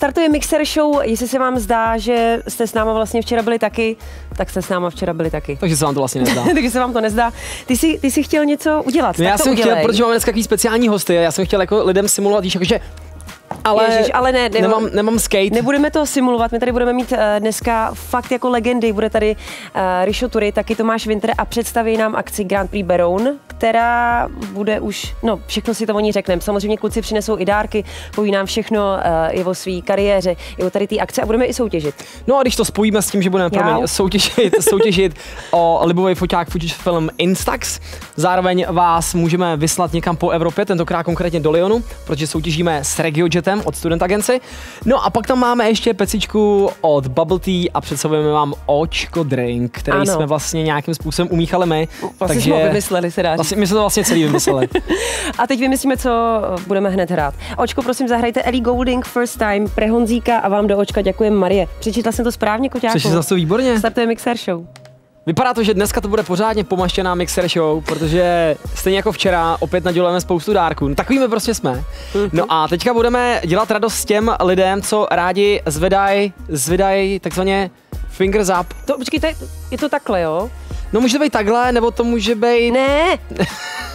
Startuje Mixxxer Show, jestli se vám zdá, že jste s náma vlastně včera byli taky, tak jste s náma včera byli taky. Takže se vám to vlastně nezdá. Takže se vám to nezdá. Ty jsi chtěl něco udělat, no, tak já to jsem udělej. Chtěl, protože máme dneska takový speciální hosty, já jsem chtěl jako lidem simulovat, víš, jakože... Ale, Ježiš, ale ne, nemám skate. Nebudeme to simulovat, my tady budeme mít dneska fakt jako legendy. Bude tady Rišo Tury, taky Tomáš Vintr a představí nám akci Grand Prix Beroun, která bude už, no všechno si to o ní řekneme. Samozřejmě kluci přinesou i dárky, poví nám všechno i o své kariéře, i o tady té akce a budeme i soutěžit. No a když to spojíme s tím, že budeme soutěžit o libový foťák film Instax, zároveň vás můžeme vyslat někam po Evropě, tentokrát konkrétně do Lyonu, protože soutěžíme s Regiojetem od Student Agenci. No a pak tam máme ještě pecičku od Bubble Tea a představujeme vám Očko Drink, který ano. jsme vlastně nějakým způsobem umíchali my. Vlastně takže jsme ho vymysleli, se dá říct. My jsme to vlastně celý vymysleli. A teď vymyslíme, co budeme hned hrát. Očko, prosím, zahrajte Ellie Goulding First Time, pre Honzíka a vám do očka děkujem, Marie. Přečetla jsem to správně, Koťáku? Přečetla jsi to výborně. Startuje Mixxxer Show. Vypadá to, že dneska to bude pořádně pomaštěná Mixxxer Show, protože stejně jako včera opět nadělujeme spoustu dárků. No, takovými prostě jsme. No a teďka budeme dělat radost těm lidem, co rádi zvedají takzvaně fingers up. To, počkejte, je to takhle, jo? No může to být takhle, nebo to může být... Ne,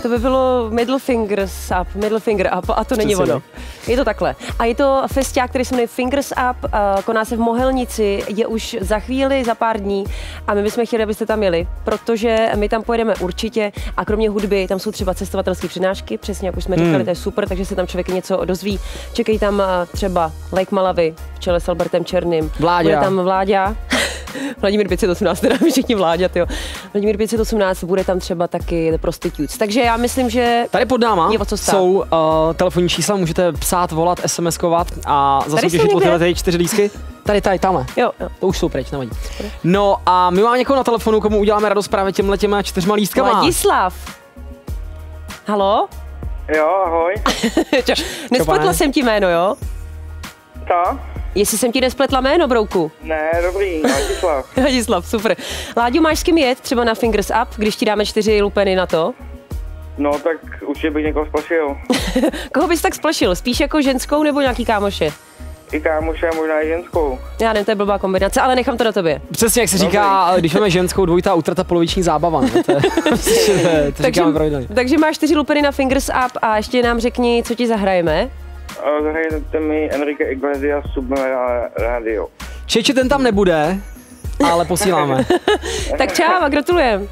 to by bylo middle finger up a to není ono. Je to takhle. A je to festiák, který se jmenuje Fingers Up, koná se v Mohelnici, je už za chvíli, za pár dní a my bychom chtěli, abyste tam jeli, protože my tam pojedeme určitě a kromě hudby tam jsou třeba cestovatelské přednášky, přesně jak už jsme říkali, to je super, takže se tam člověk něco dozví. Čekají tam třeba Lake Malavy v čele s Albertem Černým. Bude tam Vláďa. Vladimír 518, teda všichni vládět, jo. Vladimír 518, bude tam třeba taky The Prostitutes. Takže já myslím, že... Tady pod náma jsou telefonní čísla, můžete psát, volat, SMS-kovat a zasoutěžit o tyhle tady 4 lístky. Tady, tamhle. Jo. To už jsou pryč, nevadí. No a my máme někoho na telefonu, komu uděláme radost právě těmhle těma 4 lístkama. Vladislav. Haló? Jo, ahoj. Nespletla jsem ti jméno, jo? Co? Jestli jsem ti nespletla jméno, Brouku? Ne, dobrý, Ladislav. Ladislav, super. Láďo, máš s kým jet třeba na Fingers Up, když ti dáme 4 lupeny na to? No, tak určitě bych někoho splašil. Koho bys tak splašil? Spíš jako ženskou nebo nějaký kámoše? I kámoše, možná i ženskou. Já nevím, to je blbá kombinace, ale nechám to na tobě. Přesně, jak se říká, když máme ženskou dvojitá utrata poloviční zábava. To říkáme pravidelně. Takže máš 4 lupeny na Fingers Up a ještě nám řekni, co ti zahrajeme. Zahrajete mi Enrique Iglesias Submarine Radio. Čeče, ten tam nebude, ale posíláme. Tak čau a gratulujem.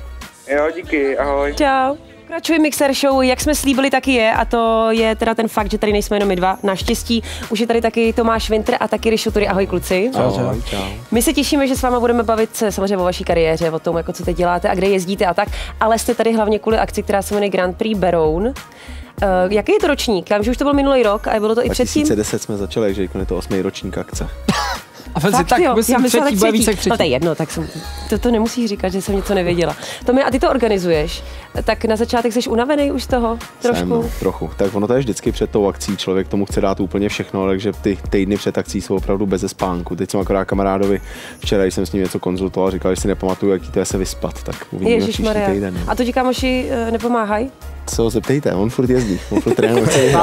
Jo, díky, ahoj. Čau. Pokračuje Mixxxer Show, jak jsme slíbili, taky je a to je teda ten fakt, že tady nejsme jenom my dva, naštěstí. Už je tady taky Tomáš Vintr a taky Rišo Tury, ahoj kluci. Ahoj, čau. My se těšíme, že s váma budeme bavit se samozřejmě o vaší kariéře, o tom, jako co teď děláte a kde jezdíte a tak, ale jste tady hlavně kvůli akci, která se jmenuje Grand Prix Beroun. Jaký je to ročník? Já vím, že už to byl minulý rok a bylo to i předtím. 2010 jsme začali, takže je to 8. ročník akce. A fakt, tak jo, myslím, já myslím, třetí bude víc jak předtím. Ale to je jedno, tak jsem, to nemusíš říkat, že jsem něco nevěděla. Tomě, a ty to organizuješ, tak na začátek jsi unavený už z toho trošku? Jsem, trochu, tak ono to je vždycky před tou akcí, člověk tomu chce dát úplně všechno, takže ty týdny před akcí jsou opravdu beze spánku. Teď jsem akorát kamarádovi, včera jsem s ním něco konzultoval, říkal, že si nepamatuju, jaký to je se vyspat, tak uvidíme příští týden. A to ti kámoši nepomáhají? Co zeptejte, on furt jezdí, on furt trénuje.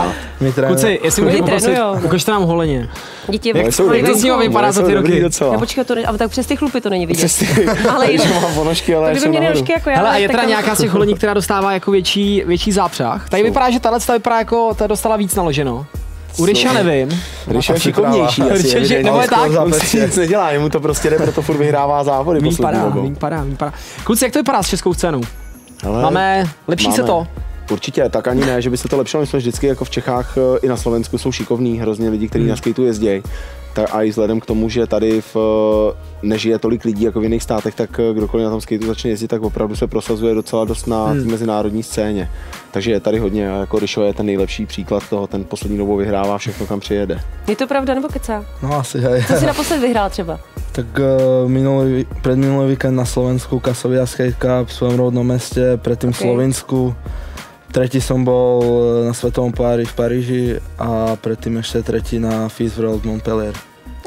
Kluci, jestli můžete poprosit, ukažte nám holeně. Dítě, jak to s ním vypadá za ty roky? Ne, počkej, ale tak přes ty chlupy to není vidět. Ale jinak. To by měly nožky jako já. Hele, a je teda nějaká z těch holení, která dostává jako větší zápřah. Tady vypadá, že tahle vypadá jako, ta dostala víc naloženo. U Riša nevím. Riša je šikovnější asi. Nebo je tak, nic nedělá, jemu to prostě jde, proto furt vyhrává závody poslední dobou. Míň padá. Kluci, jak to vypadá s českou scénou? Lepší se to? Určitě, tak ani ne, že by se to lepšilo, my jsme vždycky jako v Čechách i na Slovensku jsou šikovní hrozně lidi, kteří na skateu jezdí. A i vzhledem k tomu, že tady nežije tolik lidí jako v jiných státech, tak kdokoliv na tom skateu začne jezdit, tak opravdu se prosazuje docela dost na mezinárodní scéně. Takže je tady hodně, a jako Rišo je ten nejlepší příklad toho, ten poslední dobou vyhrává všechno, kam přijede. Je to pravda nebo kecá? No asi, že. Co jsi naposled vyhrál třeba? Tak minulý víkend na Slovensku, Kasovia Skate Cup v svém rodnom městě, předtím Slovinsku. Tretí som bol na Svetovom pohári v Paríži a predtým ešte tretí na Fizz World Montpellier.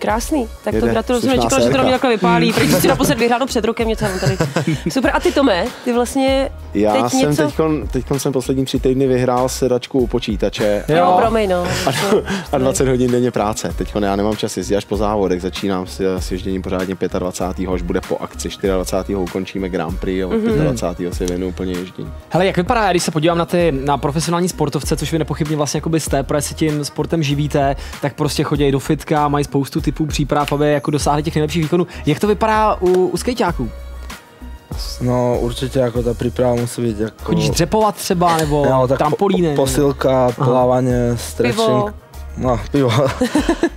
Krásný. Tak to gratuluju, čekal, že to na mě takhle vypálí. Protože si naposled vyhrál před rokem něco tady. Super, a ty Tome, ty vlastně já teď jsem něco... Teďkon jsem poslední 3 týdny vyhrál sedačku u počítače. Jo, a... promiň, no. A 20 hodin denně práce. Teďkon já nemám čas jezdit až po závodech, začínám s ježděním pořádně 25. až bude po akci, 24. ukončíme Grand Prix a 25. se věnu úplně ježdění. Hele, jak vypadá, když se podívám na ty na profesionální sportovce, což vy nepochybně vlastně jakoby jste, protože se tím sportem živíte, tak prostě chodí do fitka, mají spoustu typů příprav, aby jako dosáhli těch nejlepších výkonů. Jak to vypadá u skejťáků? No určitě jako ta příprava musí být jako... Chodíš dřepovat třeba, nebo no, trampolíny? Posilka, plavání, stretching. Pivo. No, pivo.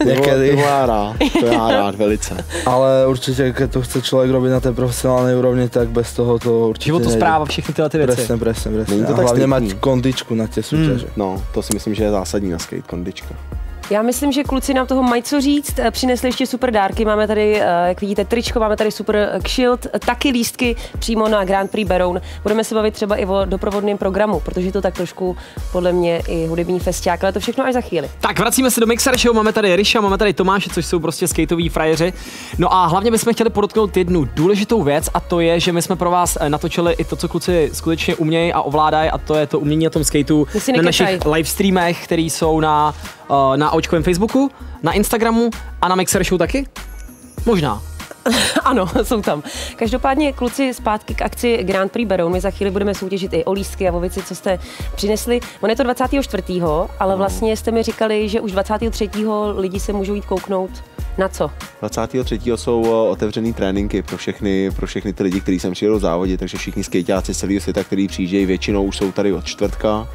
Někdy. Pivo já rád, to já rád velice. Ale určitě, když to chce člověk robit na té profesionální úrovni, tak bez toho to určitě nejde. Životospráva, všechny tyhle ty věci. Přesně. A hlavně mít kondičku na těch soutěžích. No, to si myslím, že je zásadní na skate, kondička. Já myslím, že kluci nám toho mají co říct, přinesli ještě super dárky, máme tady, jak vidíte, tričko, máme tady super kshilt, taky lístky přímo na Grand Prix Beroun. Budeme se bavit třeba i o doprovodném programu, protože to tak trošku podle mě i hudební festiák, ale to všechno až za chvíli. Tak vracíme se do Mixxxer Show, máme tady Riša, máme tady Tomáše, což jsou prostě skateoví frajeři. No a hlavně bychom chtěli podotknout jednu důležitou věc, a to je, že my jsme pro vás natočili i to, co kluci skutečně umějí a ovládají, a to je to umění na tom skateu na našich livestreamech, které jsou na Očkovém Facebooku, na Instagramu a na Mixxxer Show taky? Možná. Ano, jsou tam. Každopádně kluci zpátky k akci Grand Prix Beroun. My za chvíli budeme soutěžit i o lístky a o věci, co jste přinesli. On je to 24., ale vlastně jste mi říkali, že už 23. lidi se můžou jít kouknout. Na co? 23. jsou otevřený tréninky pro všechny ty lidi, kteří sem přijedou závodit, takže všichni skejťáci z celého světa, kteří přijíždějí, většinou už jsou tady od čtvrtka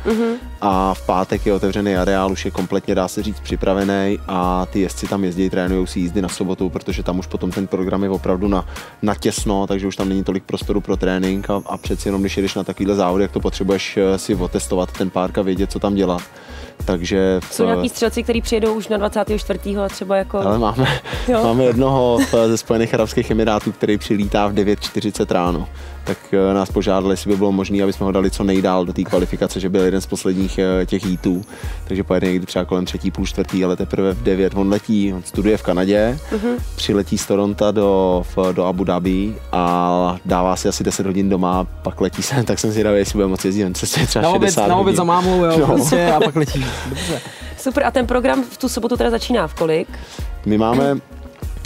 a v pátek je otevřený areál, už je kompletně, dá se říct, připravený a ty jezdci tam jezdí, trénují si jízdy na sobotu, protože tam už potom ten program je opravdu na těsno, takže už tam není tolik prostoru pro trénink a přeci jenom, když jedeš na takovýhle závody, jak to potřebuješ si otestovat ten párk a vědět, co tam dělat. Takže jsou nějaký střelci, kteří přijedou už na 24. a třeba jako... Ale máme jednoho ze Spojených arabských emirátů, který přilítá v 9:40 ráno. Tak nás požádali, jestli by bylo možné, aby jsme ho dali co nejdál do té kvalifikace, že byl jeden z posledních těch heatů. Takže pojede někdy třeba kolem 3., půl 4., ale teprve v 9 on letí, on studuje v Kanadě, přiletí z Toronta do Abu Dhabi a dává si asi 10 hodin doma, pak letí sem, tak jsem zvědavý, jestli bude moc jezdit, on cestuje třeba 60 hodin. Na oběd za mámou, jo, prostě, a pak letí. Dobře. Super, a ten program v tu sobotu teda začíná v kolik? My máme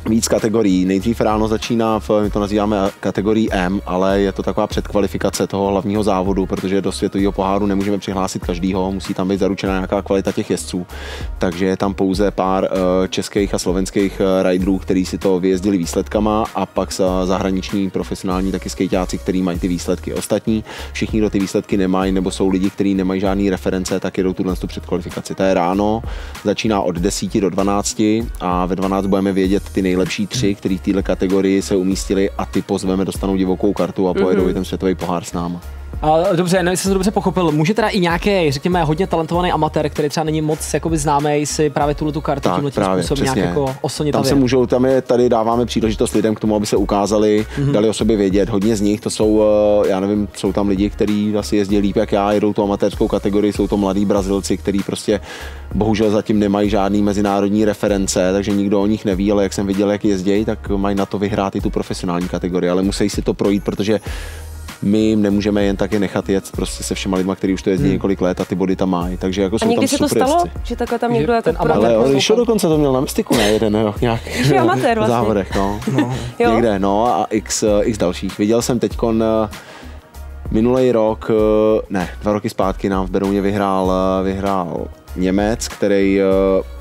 víc kategorií. Nejdřív ráno začíná, my to nazýváme kategorii M, ale je to taková předkvalifikace toho hlavního závodu, protože do světového poháru nemůžeme přihlásit každýho, musí tam být zaručena nějaká kvalita těch jezdců. Takže je tam pouze pár českých a slovenských riderů, kteří si to vyjezdili výsledkama a pak zahraniční profesionální taky skejťáci, kteří mají ty výsledky. Ostatní všichni, kdo ty výsledky nemají, nebo jsou lidi, kteří nemají žádný reference, tak jedou tuhle předkvalifikaci. Ta je ráno, začíná od 10 do 12 a ve 12 budeme vědět ty nejlepší 3, kteří v této kategorii se umístili a ty pozveme, dostanou divokou kartu a pojedou i ten světový pohár s náma. Dobře, nevím, jestli jsem to dobře pochopil. Může teda i nějaký, řekněme, hodně talentovaný amatér, který třeba není moc jakoby známý, si právě tuhle tu kartu tímhle způsobem nějak jako oslnit. Tady dáváme příležitost lidem k tomu, aby se ukázali, dali o sobě vědět. Hodně z nich to jsou, já nevím, jsou tam lidi, kteří asi jezdí líp jak já, jedou tu amatérskou kategorii, jsou to mladí Brazilci, kteří prostě bohužel zatím nemají žádný mezinárodní reference, takže nikdo o nich neví, ale jak jsem viděl, jak jezdí, tak mají na to vyhrát i tu profesionální kategorii, ale musí si to projít, protože my jim nemůžeme jen tak je nechat jet prostě se všema lidma, kteří už to jezdí několik let a ty body tam mají. Takže jako jsou tam super jezdci. A někdy se to stalo, že takhle tam někdo jako prohlédl? Ale Rišo dokonce to měl na Mystiku, ne? Jeden, jo, nějak v závodech, no. Někde, no a x dalších. Viděl jsem teďkon minulý rok, ne, 2 roky zpátky nám v Berouně vyhrál Němec, který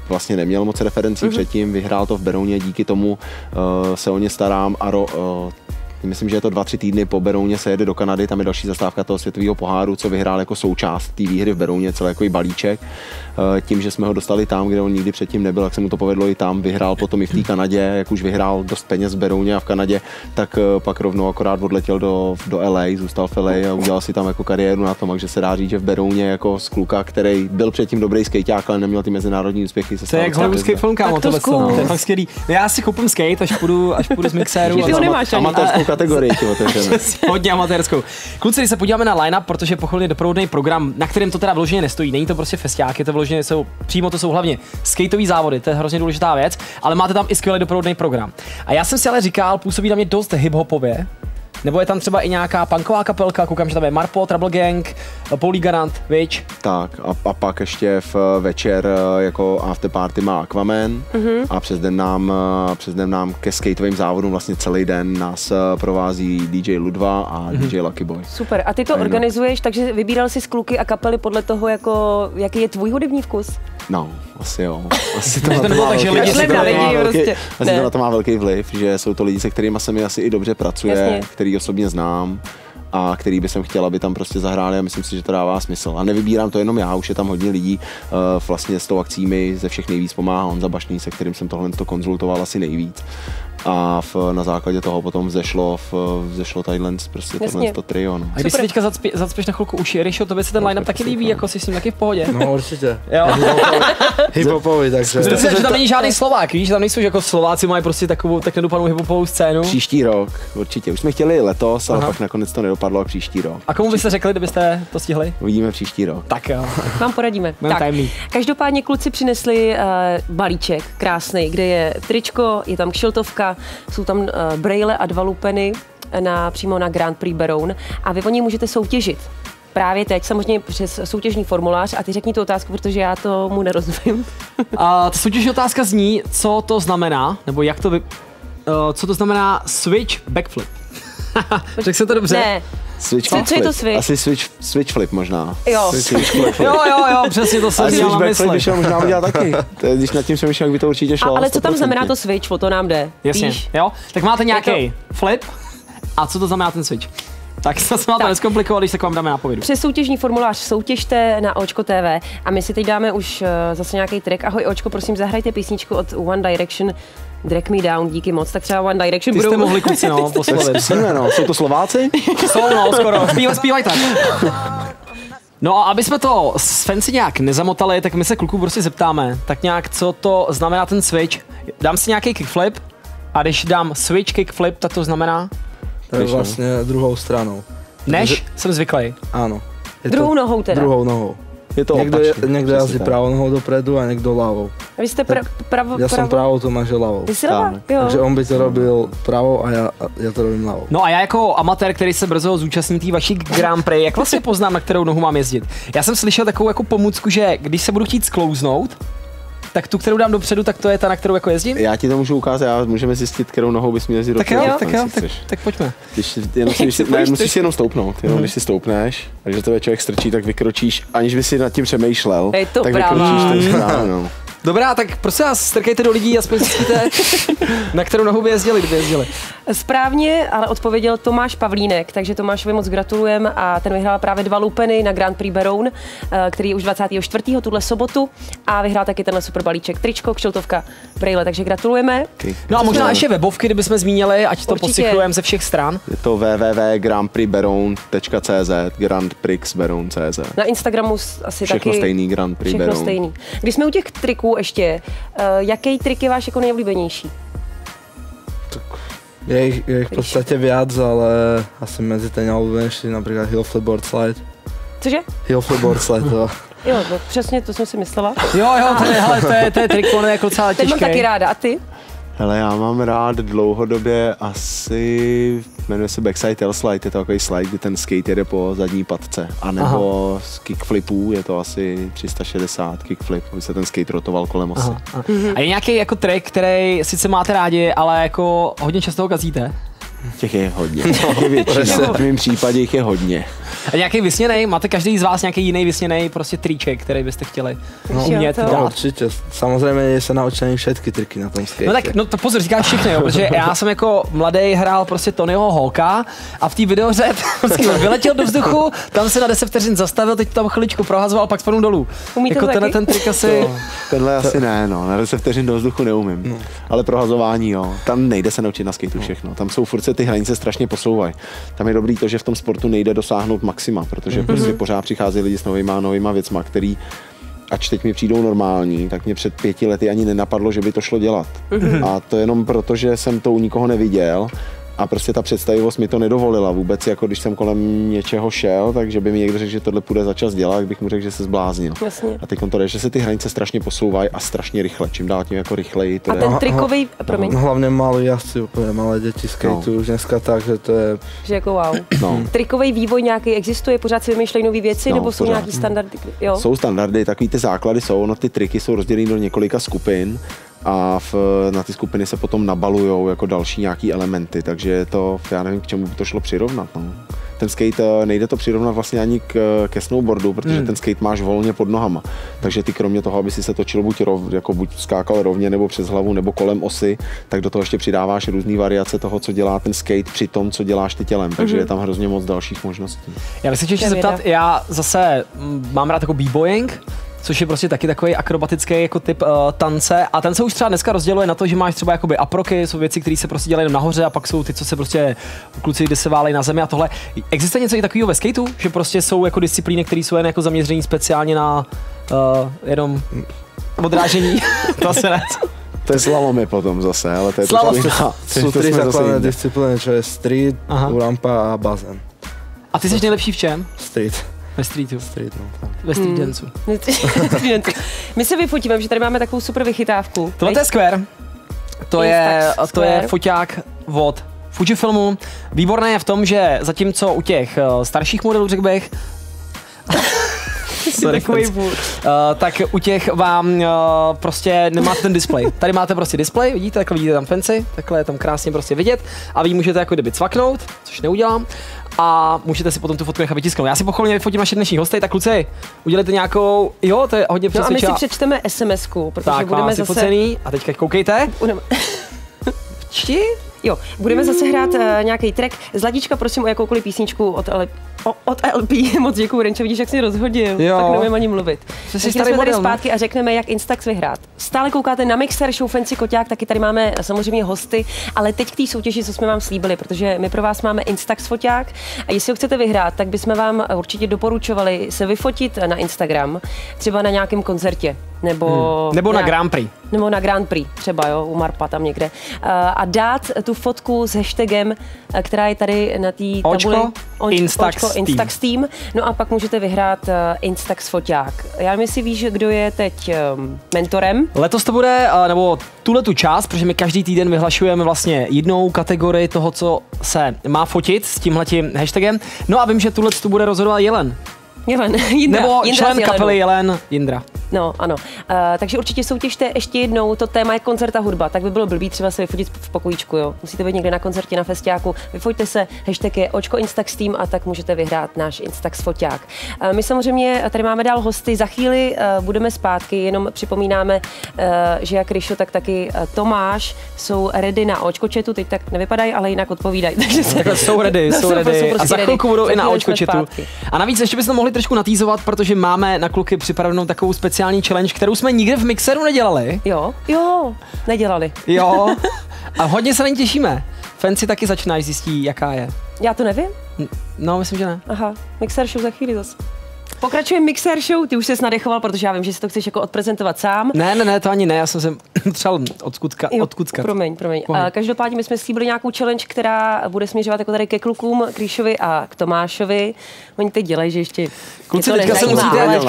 vlastně neměl moc referencí předtím, vyhrál to v Berouně, díky tomu se o ně starám a myslím, že je to 2-3 týdny po Berouně se jede do Kanady, tam je další zastávka toho světového poháru, co vyhrál jako součást té výhry v Berouně, celý balíček. Tím, že jsme ho dostali tam, kde on nikdy předtím nebyl, tak se mu to povedlo i tam, vyhrál potom i v té Kanadě, jak už vyhrál dost peněz v Berouně a v Kanadě, tak pak rovnou akorát odletěl do LA, zůstal v LA a udělal si tam jako kariéru na tom, takže se dá říct, že v Berouně jako z kluka, který byl předtím dobrý skejťák, ale neměl ty mezinárodní úspěchy, se jak hollywoodský film, kámo, to je fakt skvělý. Já si koupím skate, až půjdu z Mixxxeru. kategorii ti otevřeme. Hodně amatérskou. Kluci, když se podíváme na line-up, protože pochopně doprovodný program, na kterém to teda vloženě nestojí. Není to prostě festiák, je to vloženě, to jsou hlavně skateové závody, to je hrozně důležitá věc, ale máte tam i skvělý doprovodný program. A já jsem si ale říkal, působí na mě dost hip-hopově. Nebo je tam třeba i nějaká punková kapelka, koukám, že tam je Marpo, Trouble Gang, Polygarant, vič? Tak a pak ještě v večer jako after party má Aquaman a přes den nám ke skateovým závodům vlastně celý den nás provází DJ Ludva a DJ Lucky Boy. Super, a ty to organizuješ, takže vybíral jsi z kluky a kapely podle toho, jako, jaký je tvůj hudební vkus? No, asi jo. Asi to na to má velký vliv, že jsou to lidi, se kterými se mi asi i dobře pracuje, který osobně znám a který by jsem chtěl, aby tam prostě zahráli, a myslím si, že to dává smysl. A nevybírám to jenom já, už je tam hodně lidí, vlastně s tou akcí mi ze všech nejvíc pomáhá Honza Bašný, se kterým jsem tohle konzultoval asi nejvíc. A na základě toho potom vzešlo Thailand, prostě to trio. No. A když si teďka zacpeš na chvilku uši, Rišo, tobě se ten line-up taky líbí, jako jsi s ním taky v pohodě. No určitě. Hip-hopový, takže. Že tam není žádný Slovák, víš, tam nejsou, že jako Slováci mají prostě takovou tak nedopadnou hip-hopovou scénu. Příští rok, určitě. Už jsme chtěli letos, ale pak nakonec to nedopadlo a příští rok. A komu byste řekli, kdybyste to stihli? Uvidíme příští rok. Tak jo. Vám poradíme. Každopádně kluci přinesli balíček krásný, kde je tričko, je tam kšiltovka. Jsou tam brejle a dva lupeny přímo na Grand Prix Beroun a vy o něj můžete soutěžit. Právě teď, samozřejmě přes soutěžní formulář, a ty řekni tu otázku, protože já tomu nerozumím. Ta soutěžní otázka zní, co to znamená, nebo jak to co to znamená switch backflip. Řekl jsem to dobře? Ne. Co je to switch? Asi switch flip možná. Jo. Jo, přesně to jsem měl na mysli. Switch backflip možná udělat taky. Když nad tím přemýšlím, jak by to určitě šlo. Ale co tam znamená to switch, o to nám jde. Jasně, jo. Tak máte nějaký flip a co to znamená ten switch? Tak se vám to nezkomplikovalo, když se k vám dáme nápovědu. Přes soutěžní formulář soutěžte na Očko TV a my si teď dáme už zase nějaký track. Ahoj Očko, prosím, zahrajte písničku od One Direction. Drag me down, díky moc, tak třeba One Direction budou... Ty jste mohli kluci, no, poslovit. Jsou to Slováci? Jsou, no, skoro. Zpívaj tak. No a aby jsme to s fancy nějak nezamotali, tak my se kluků prostě zeptáme, tak nějak, co to znamená ten switch. Dám si nějaký kickflip a když dám switch kickflip, tak to znamená? To je vlastně druhou stranou. Než jsem zvyklý. Ano. Druhou nohou teda. Druhou nohou. Je to někdo jazdí pravou nohou dopredu a někdo ľavou. Vy jste pravou? Já jsem pravou, Tomáš je ľavou. Ty jsi ľavá? Takže on by to robil pravou a já to robím ľavou. No a já jako amatér, který se brzo zúčastní té vaší Grand Prix, jak vlastně poznám, na kterou nohu mám jezdit? Já jsem slyšel takovou jako pomůcku, že když se budu chtít sklouznout, tak tu, kterou dám dopředu, tak to je ta, na kterou jako jezdím? Já ti to můžu ukázat, můžeme zjistit, kterou nohou bys měl jezdit dopředu. Tak pojďme. Musíš si jenom stoupnout, když si stoupneš, a když tebe člověk strčí, tak vykročíš, aniž by si nad tím přemýšlel, tak vykročíš správnou. Dobrá, tak prosím vás, strkejte do lidí, aspoň zjistíte, na kterou nohu by jezdili, kdyby jezdili. Správně, ale odpověděl Tomáš Pavlínek, takže Tomášovi moc gratulujeme a ten vyhrál právě dva lupeny na Grand Prix Beroun, který je už 24. tuhle sobotu a vyhrál taky tenhle super balíček, tričko, kšiltovka, brejle, takže gratulujeme. No a možná ještě webovky, kdybychom zmínili, ať to postřihneme ze všech stran. Je to www.grandprixberoun.cz, grandprixberoun.cz. Na Instagramu asi všechno taky stejný, Grand Prix Beroun. Stejný. Když jsme u těch triků ještě, jaký trik je váš jako nejoblíbenější? Je jich v podstatě víc, ale asi mezi ten nejoblíbenější například heel flip board slide. Cože? Heel flip board slide, to. Jo, no, přesně to jsem si myslela. Jo, to je trik, on je jako celá těžký. Teď mám taky ráda, a ty? Hele, já mám rád dlouhodobě asi, jmenuje se backside tail slide, je to takový slide, kde ten skate jede po zadní patce, anebo z kickflipů, je to asi 360 kickflip, aby se ten skate rotoval kolem osy. A je nějaký jako trik, který sice máte rádi, ale jako hodně často ho kazíte? Těch je hodně, v mém případě jich je hodně. A nějaký vysněnej, máte každý z vás nějaký jiný vysněnej prostě triček, který byste chtěli umět dát? No, určitě, samozřejmě jsem naučený všetky triky na tom skate. No tak, no to pozor, říkám všichni, jo, protože já jsem jako mladý hrál prostě Tonyho Hawka a v té videoře vyletěl do vzduchu, tam se na 10 vteřin zastavil, teď tam chviličku prohazoval, pak spadl dolů. Umíte jako tenhle ten trik asi? No, tenhle asi ne, no, na 10 vteřin do vzduchu neumím, ale prohazování jo, tam nejde se naučit na skateu všechno, tam jsou furt ty hranice strašně posouvají. Tam je dobrý to, že v tom sportu nejde dosáhnout maxima, protože prostě pořád přichází lidi s novýma věcma, který ač teď mi přijdou normální, tak mě před 5 lety ani nenapadlo, že by to šlo dělat. A to jenom proto, že jsem to u nikoho neviděl A prostě ta představivost mi to nedovolila vůbec, jako když jsem kolem něčeho šel, takže by mi někdo řekl, že tohle půjde za čas dělat, bych mu řekl, že se zbláznil. Jasně. A teď to jde, že se ty hranice strašně posouvají a strašně rychle, čím dál tím jako rychleji. To a ten trikový, promiň. Hlavně malí jazdci, úplně malé děti skateu už dneska tak, že to je... Že jako wow. No. Trikový vývoj nějaký existuje, pořád si vymýšlejí nové věci, no, nebo jsou nějaký standardy? Jo? Jsou standardy, takový ty základy jsou, no ty triky jsou rozděleny do několika skupin. A na ty skupiny se potom nabalujou jako další nějaký elementy, takže je to, já nevím, k čemu by to šlo přirovnat. No. Ten skate, nejde to přirovnat vlastně ani ke snowboardu, protože ten skate máš volně pod nohama. Takže ty kromě toho, aby si se točil buď skákal rovně, nebo přes hlavu, nebo kolem osy, tak do toho ještě přidáváš různé variace toho, co dělá ten skate při tom, co děláš ty tělem. Takže je tam hrozně moc dalších možností. Já bych se chtěl ještě zeptat, já zase mám rád jako b-boying, což je prostě taky takový akrobatický jako typ tance. A ten se už třeba dneska rozděluje na to, že máš třeba jakoby aproky, jsou věci, které se prostě dělají nahoře, a pak jsou ty, co se prostě kluci, kdy se válejí na zemi a tohle. Existuje něco i takového ve skateu, že prostě jsou jako disciplíny, které jsou jen jako zaměřené speciálně na jenom odrážení? To se ne. To je slalomy potom zase, ale to je to tři základné disciplíny, čo je street, rampa a bazén. A ty jsi nejlepší v čem? Street. Ve streetu. Street, no. Ve street dancu. My se vyfotíme, že tady máme takovou super vychytávku. Tohle je Square. To je foťák od Fujifilmu. Výborné je v tom, že zatímco u těch starších modelů, řekl bych, tak u těch vám prostě nemáte ten displej. Tady máte prostě displej, vidíte, takhle vidíte tam fancy, takhle je tam krásně prostě vidět a vy můžete jako kdyby cvaknout, což neudělám. A můžete si potom tu fotku nechat vytisknout. Já si pochopně vyfotím naše dnešní hosty, tak kluci, udělejte nějakou, jo, to je hodně přesvědčila. No a my si přečteme SMSku, protože tak, budeme zase... Focený. A teďka koukejte. Čti? Jo, budeme zase hrát nějaký track. Zladička, prosím o jakoukoliv písničku od LP. Moc děkuju, Renčo, vidíš, jak jsi rozhodil, jo. Tak nevím ani mluvit. Teď jsme tady zpátky a řekneme, jak Instax vyhrát. Stále koukáte na Mixxxer Show Fancy Koťák, taky tady máme samozřejmě hosty, ale teď k té soutěži, co jsme vám slíbili, protože my pro vás máme Instax foťák a jestli ho chcete vyhrát, tak bychom vám určitě doporučovali se vyfotit na Instagram, třeba na nějakém koncertě. Nebo na Grand Prix. Nebo na Grand Prix, třeba jo, u Marpa tam někde. A dát tu fotku s hashtagem, která je tady na té tabuli. Očko Instax Team. No a pak můžete vyhrát Instax foťák. Já myslím, víš, kdo je teď mentorem. Letos to bude, nebo tuhle tu část, protože my každý týden vyhlašujeme vlastně jednou kategorii toho, co se má fotit s tímhletím hashtagem. No a vím, že tuhle tu bude rozhodovat Jelen. Jindra. Nebo člen kapely Jelen, Jindra. No, ano. Takže určitě soutěžte ještě jednou, to téma je koncert a hudba, tak by bylo blbý třeba se vyfotit v pokojíčku, jo. Musíte být někde na koncertě, na festiáku, vyfoťte se, hashtag je Očko Instax Team a tak můžete vyhrát náš Instax foťák. My samozřejmě tady máme dál hosty, za chvíli budeme zpátky, jenom připomínáme, že jak Rišo, tak taky Tomáš jsou ready na Očko chatu, teď tak nevypadají, ale jinak odpovídají. Takže jsou ready. A za chvilku budou i na Očko chatu. A navíc ještě bychom mohli trošku natýzovat, protože máme na kluky připravenou takovou speciální challenge, kterou jsme nikde v Mixxxeru nedělali. Jo, nedělali. Jo, a hodně se na ní těšíme. Fancy taky začínáš, zjistí, jaká je. Já to nevím? No, myslím, že ne. Aha, Mixxxer Show za chvíli zase. Pokračuje Mixxxer Show, ty už ses nadechoval, protože já vím, že si to chceš jako odprezentovat sám. Ne, to ani ne, já jsem se třeba odkuckat. Promiň. Každopádně my jsme slíbili nějakou challenge, která bude směřovat jako tady ke klukům, k Ríšovi a k Tomášovi. Oni teď dělají, že ještě... Kluci, teďka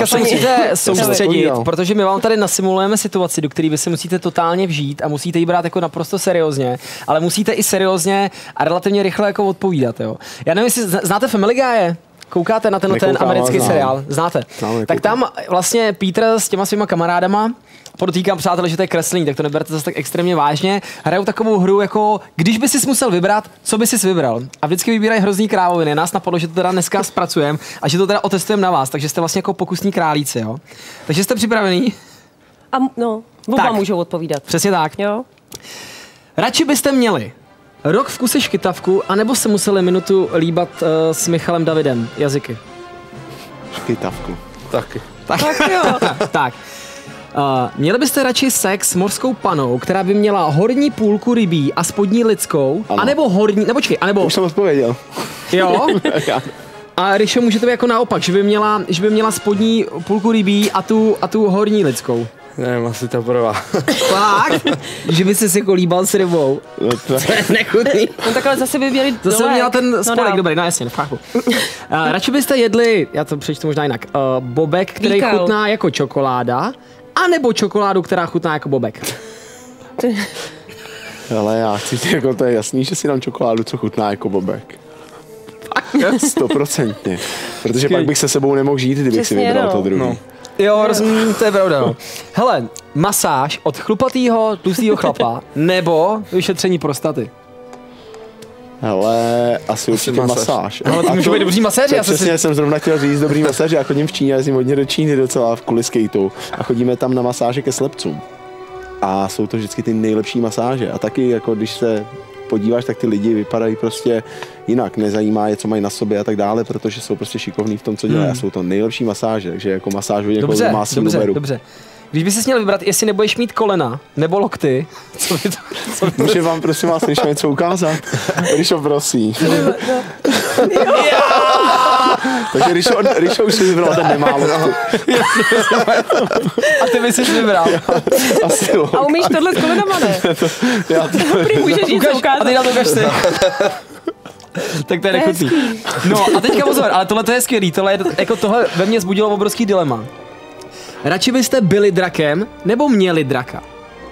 se musíte soustředit, protože my vám tady nasimulujeme situaci, do které vy se musíte totálně vžít a musíte ji brát jako naprosto seriózně, ale musíte i seriózně a relativně rychle jako odpovídat, jo. Já nevím, jestli znáte Family Guy? Koukáte na ten americký seriál? Znáte? Tak tam vlastně Peter s těma svýma kamarádama, podotýkám přátelé, že to je kreslení, tak to neberte zase tak extrémně vážně, hrajou takovou hru jako, když by si musel vybrat, co by si vybral. A vždycky vybírají hrozný krávoviny. Nás napadlo, že to teda dneska zpracujeme a že to teda otestujeme na vás, takže jste vlastně jako pokusní králíci, jo? Takže jste připravení? No, oba můžou odpovídat. Přesně tak. Jo. Radši byste měli rok v kuse škytavku, anebo se museli minutu líbat s Michalem Davidem jazyky? Škytavku. Taky jo. Tak. Měli byste radši sex s morskou panou, která by měla horní půlku rybí a spodní lidskou, ano. Anebo horní... Už jsem odpověděl. Jo? A Rišo, může to být jako naopak, že by měla spodní půlku rybí a tu horní lidskou. Nevím, asi ta prvá. Fakt? Že by se jako líbal s rybou. No to je nechutný. No tak ale zase by měli to jsem měla ten spodek, no, dobrý, no jasně, fáku. Radši byste jedli, já to přečtu možná jinak, bobek, který Víkal. Chutná jako čokoláda, anebo čokoládu, která chutná jako bobek. Ale já chci, jako to je jasný, že si dám čokoládu, co chutná jako bobek. 100%. Protože pak bych se sebou nemohl žít, kdybych přesně si vybral to druhý. No. Jo, rozumím, to je pravda. No. Hele, masáž od chlupatýho, tlustýho chlapa, nebo vyšetření prostaty? Hele, asi určitě masáž. Ale ty můžou být dobrý maséři. Přesně, jsem zrovna chtěl říct dobrý maséři. Já chodím v Číně, já jsem hodně do Číny docela v kvůli skateu. A chodíme tam na masáže ke slepcům. A jsou to vždycky ty nejlepší masáže. A taky, jako když se podíváš, tak ty lidi vypadají prostě jinak, nezajímá je, co mají na sobě a tak dále, protože jsou prostě šikovní v tom, co dělají. A jsou to nejlepší masáže, takže jako masáž hodně dobře, má svůj dobře, dobře. Když by si měl vybrat, jestli nebudeš mít kolena nebo lokty, co by to... Co by to... Může vám, prosím vás, Rišo něco ukázat? Rišo, prosí. Takže Rišo už si vybral ten nemá lokty. A ty by si vybral. A umíš tohle s kolenama, ne? Dobrý, můžeš jít co ukázat. A ty na to ukáž si. Tak to je nechutný. No a teďka pozor, ale tohle to je skvělý, tohle ve mně zbudilo obrovský dilema. Radši byste byli drakem, nebo měli draka?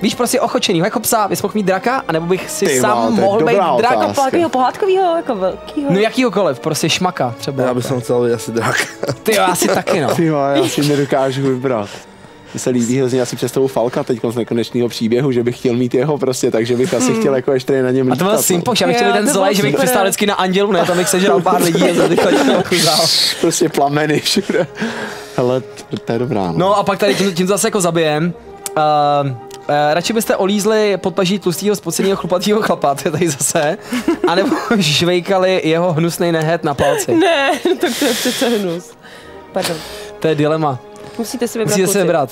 Víš, prostě ochočený, jako psa, bys mohl mít draka, anebo bych si sám mohl být draka? Takovýho pohádkovýho, jako velkýho? No jakýhokoliv, prostě šmaka třeba. Já bych chtěl být asi drak. Ty jo, asi taky no. Ty jo, já si nedokážu vybrat. Mně se líbí hrozně asi představu Falka teď z nekonečného příběhu, že bych chtěl mít jeho prostě, takže bych asi chtěl jako ještě na něm lítat. A to byl Simpoš, já bych chtěl ten zlej, že bych přistál vždycky na andělu, ne, tam bych sežral pár lidí a prostě plameny všude. Hele, to je dobrá. No, no a pak tady tím zase jako zabijem. Radši byste olízli podpaží tlustýho spoceného chlupatýho chlapa, to je tady zase, anebo žvejkali jeho hnusnej nehet na palci. Ne, tak to je přece hnus. Pardon. To je dilema. Musíte si vybrat.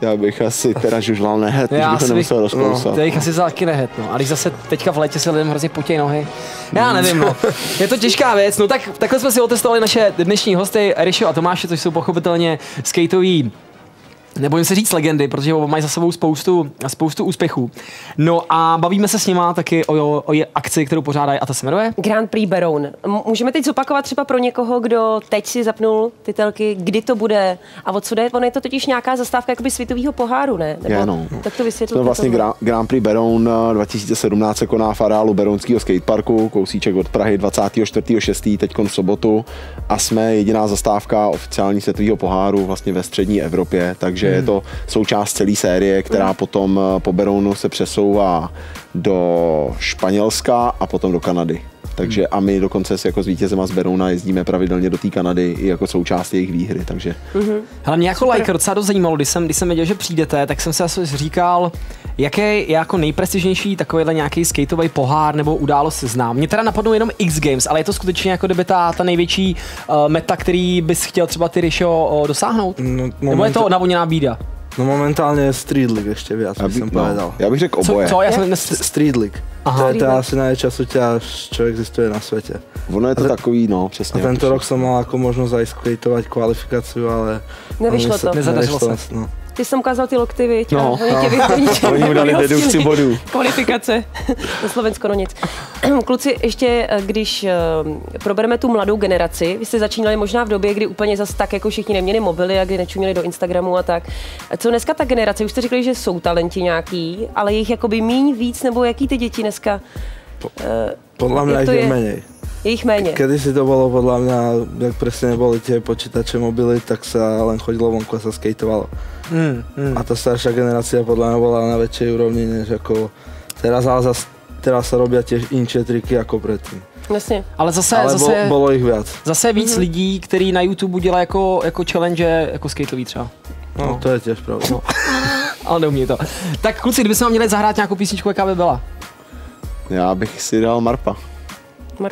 Já bych asi teda žužlal nehet, když bych to nemusel rozkousat. Já bych asi vzal taky nehet, no. A když zase teďka v létě se lidem hrozně potějí nohy. Já nevím, no. Je to těžká věc. No tak, takhle jsme si otestovali naše dnešní hosty, Rišo a Tomáše, což jsou pochopitelně skateoví, nebojím se říct legendy, protože mají za sebou spoustu úspěchů. No a bavíme se s nima taky o akci, kterou pořádají a ta se jmenuje? Grand Prix Beroun. Můžeme teď zopakovat třeba pro někoho, kdo teď si zapnul ty telky, kdy to bude a o co jde? Ono je to totiž nějaká zastávka jakoby světového poháru, ne? Nebo je, no. Tak to vysvětlíte. To vlastně Grand Prix Beroun 2017 se koná v areálu Berounského skateparku, kousíček od Prahy 24.6. teď v sobotu a jsme jediná zastávka oficiální světového poháru vlastně ve střední Evropě, takže je to součást celé série, která potom po Berounu se přesouvá do Španělska a potom do Kanady. Takže a my dokonce jako s vítězema z Berouna jezdíme pravidelně do té Kanady i jako součást jejich výhry, takže. Hele, mě jako like docela dost zajímalo, když jsem věděl, že přijdete, tak jsem se asi říkal, jaké je jako nejprestižnější takovýhle nějaký skateový pohár nebo událost znám. Mě teda napadnou jenom X Games, ale je to skutečně jako kdyby ta největší meta, který bys chtěl třeba ty, Rišo, dosáhnout? No, nebo je to navoněná bída? No momentálně je Street League ještě víc, jsem povedal. Já bych řekl oboje. Co? Já jsem Street League. Aha. To je asi největší soutěž, co existuje na světě. Ono je to takový, no, přesně. A tento rok jsem mal jako možnost zajskejtovat kvalifikaci, ale... Nevyšlo to. Nezadařilo se. No. Ty jsi tam ukázal ty lokty, viď? No. Oni mu dali dedukci bodů. Kvalifikace. Na Slovensko, no nic. Kluci, ještě když probereme tu mladou generaci, vy jste začínali možná v době, kdy úplně zas tak jako všichni neměli mobily a kdy nečuměli do Instagramu a tak. Co dneska ta generace? Už jste řekli, že jsou talenti nějaký, ale jejich jakoby míň víc, nebo jaký ty děti dneska? Podle mě jich je méně. Jejich méně. Kedysi to bylo podle mě, jak přesně neboli tie počítače, mobily, tak se len chodilo vonku a se skateovalo. A ta staršia generácia podľa mňa bola na väčšej úrovni než ako teraz, ale teraz sa robia tiež inšie triky ako predtým. Jasně. Ale bylo jich viac. Zase víc lidí, kteří na YouTube dělají jako challenge, jako skateový třeba. No, to je těž pravda. No. Ale neumí to. Tak kluci, kdybychom vám měli zahrát nějakou písničku, jaká by byla? Já bych si dal Marpa.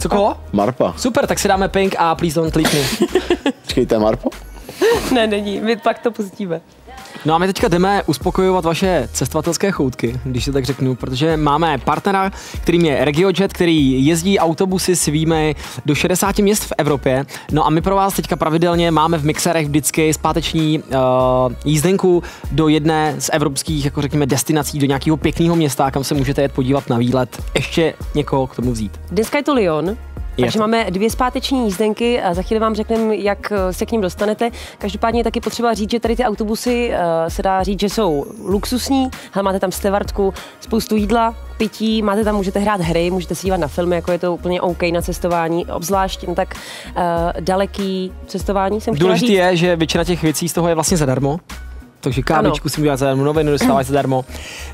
Co koho? Marpa. Super, tak si dáme Pink a Please Don't Leave Me. Počkejte, Marpo? Ne, není, my pak to pustíme. No a my teďka jdeme uspokojovat vaše cestovatelské choutky, když se tak řeknu, protože máme partnera, kterým je Regiojet, který jezdí autobusy svými do 60 měst v Evropě. No a my pro vás teďka pravidelně máme v Mixxxerech vždycky zpáteční jízdenku do jedné z evropských, jako řekněme, destinací, do nějakého pěkného města, kam se můžete jet podívat na výlet, ještě někoho k tomu vzít. Dneska je to Lyon. Takže máme dvě zpáteční jízdenky a za chvíli vám řekneme, jak se k ním dostanete. Každopádně je taky potřeba říct, že tady ty autobusy se dá říct, že jsou luxusní. Máte tam stevartku, spoustu jídla, pití, máte tam, můžete hrát hry, můžete si dívat na filmy, jako je to úplně OK na cestování, obzvlášť tak daleký cestování jsem chtěla říct. Důležité je, že většina těch věcí z toho je vlastně zadarmo. Takže kávičku si udělat zadarmo, noviny dostávají zadarmo.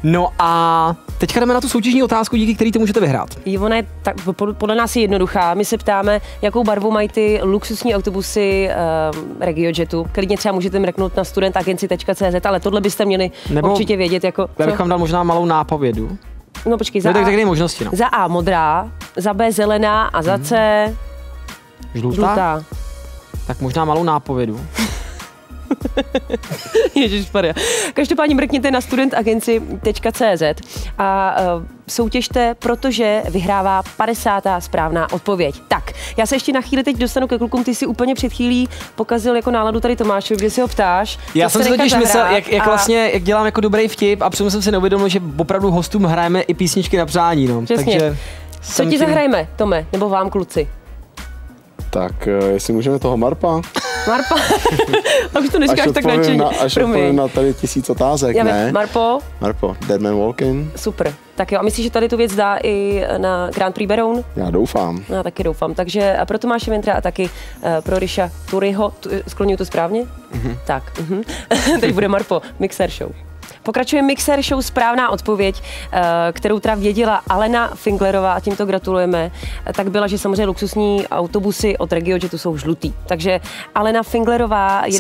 No a teďka jdeme na tu soutěžní otázku, díky který to můžete vyhrát. Ona je tak, podle nás je jednoduchá. My se ptáme, jakou barvu mají ty luxusní autobusy Regiojetu. Klidně třeba můžete mrknout na studentagenci.cz, ale tohle byste měli nebo určitě vědět. Jako, já bych vám dal možná malou nápovědu. No počkej, za, no, tak možnosti, no. Za A modrá, za B zelená a za C žlutá. Tak možná malou nápovědu. Ježišmarja. Každopádně mrkněte na studentagenci.cz a soutěžte, protože vyhrává 50. správná odpověď. Tak, já se ještě na chvíli teď dostanu ke klukům, ty si úplně před chvílí pokazil jako náladu tady Tomášovi, kde si ho ptáš. Já jsem si totiž myslel, jak vlastně, jak dělám jako dobrý vtip a přitom jsem si neuvědomil, že opravdu hostům hrajeme i písničky na přání. No. Přesně. Takže co ti zahrajeme, Tome, nebo vám kluci? Tak, jestli můžeme toho Marpa. Marpa, a už to neříkáš tak nadšeně. Až odpovím na tady 1000 otázek, já ne? Marpo, Dead Man Walking. Super, tak jo, a myslíš, že tady tu věc dá i na Grand Prix Beroun? Já doufám. Já taky doufám, takže pro Tomáše Vintra a taky pro Riša Turyho, skloňuji to správně? Tak, teď bude Marpo, Mixxxer Show. Pokračuje Mixxxer Show správná odpověď, kterou teda věděla Alena Finglerová a tímto gratulujeme, tak byla, že samozřejmě luxusní autobusy od Regiojetu jsou žlutý. Takže Alena Finglerová jede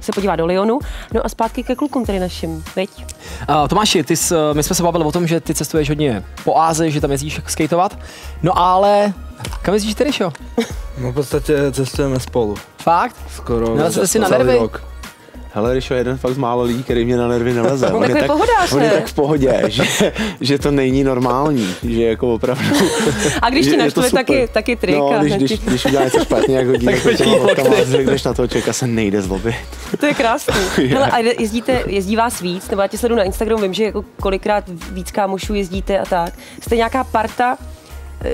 se podívá do Lyonu. No a zpátky ke klukům tady našim, veď? Tomáši, my jsme se bavili o tom, že ty cestuješ hodně po Ázii, že tam jezdíš skateovat, no ale kam jezdíš ty, Rišo? No v podstatě cestujeme spolu. Fakt? Skoro. Nelezete si na nervy? Hele, Rišo, jeden fakt z málo lidí, který mě na nervy neleze. On je tak v pohodě, že to není normální, že jako opravdu. A když ti naštve taky trik. No, když udělá něco špatně, jak hodí, když na toho člověka se nejde zlobit. To je krásný. Hele, a jezdí vás víc, nebo já tě sleduju na Instagramu, vím, že jako kolikrát víc kámošů jezdíte a tak. Jste nějaká parta,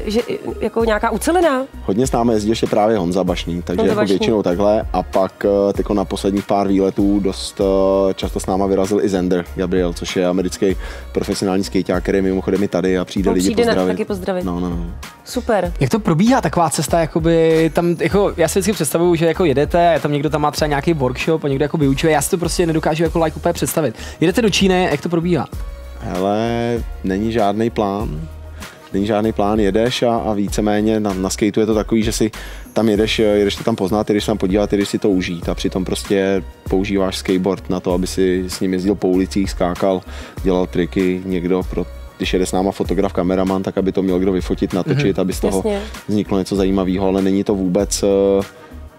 že jako nějaká ucelená? Hodně s námi jezdí ještě právě Honza Bašný, takže jako většinou takhle. A pak jako na posledních pár výletů dost často s náma vyrazil i Xander Gabriel, což je americký profesionální skejťák, který mimochodem i tady a přijde pozdravit. Taky pozdravit. No. Super. Jak to probíhá taková cesta, jakoby tam, jako já si vždycky představuju, že jako jedete, tam někdo tam má třeba nějaký workshop a někdo jako vyučuje, já si to prostě nedokážu jako like úplně představit. Jedete do Číny, jak to probíhá? Hele, není žádný plán. Není žádný plán, jedeš a víceméně na skateu je to takový, že si tam jedeš to tam poznat, jedeš tam podívat, jedeš si to užít a přitom prostě používáš skateboard na to, aby si s ním jezdil po ulicích, skákal, dělal triky, když jede s náma fotograf, kameraman, tak aby to měl kdo vyfotit, natočit, aby z toho vzniklo něco zajímavého, ale není to vůbec...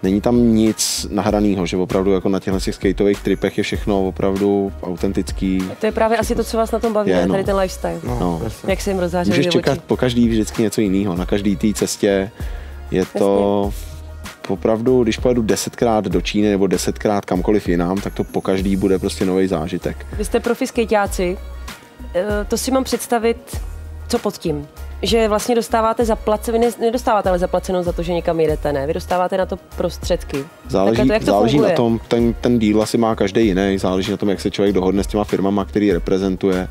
Není tam nic nahraného, že opravdu jako na těchto skateových tripech je všechno opravdu autentický. To je právě asi to, co vás na tom baví, tady ten lifestyle. No. Jak se jim rozháželi do očí. Můžeš čekat po každý vždycky něco jiného, na každý té cestě je to... Opravdu, když pojedu 10krát do Číny nebo 10krát kamkoliv jinam, tak to po každý bude prostě nový zážitek. Vy jste profi skejťáci, to si mám představit, co pod tím. Že vlastně dostáváte zaplaceno, vy nedostáváte ale zaplaceno za to, že někam jedete, ne? Vy dostáváte na to prostředky. Záleží na tom, ten díl asi má každý jiný, záleží na tom, jak se člověk dohodne s těma firmama, který reprezentuje.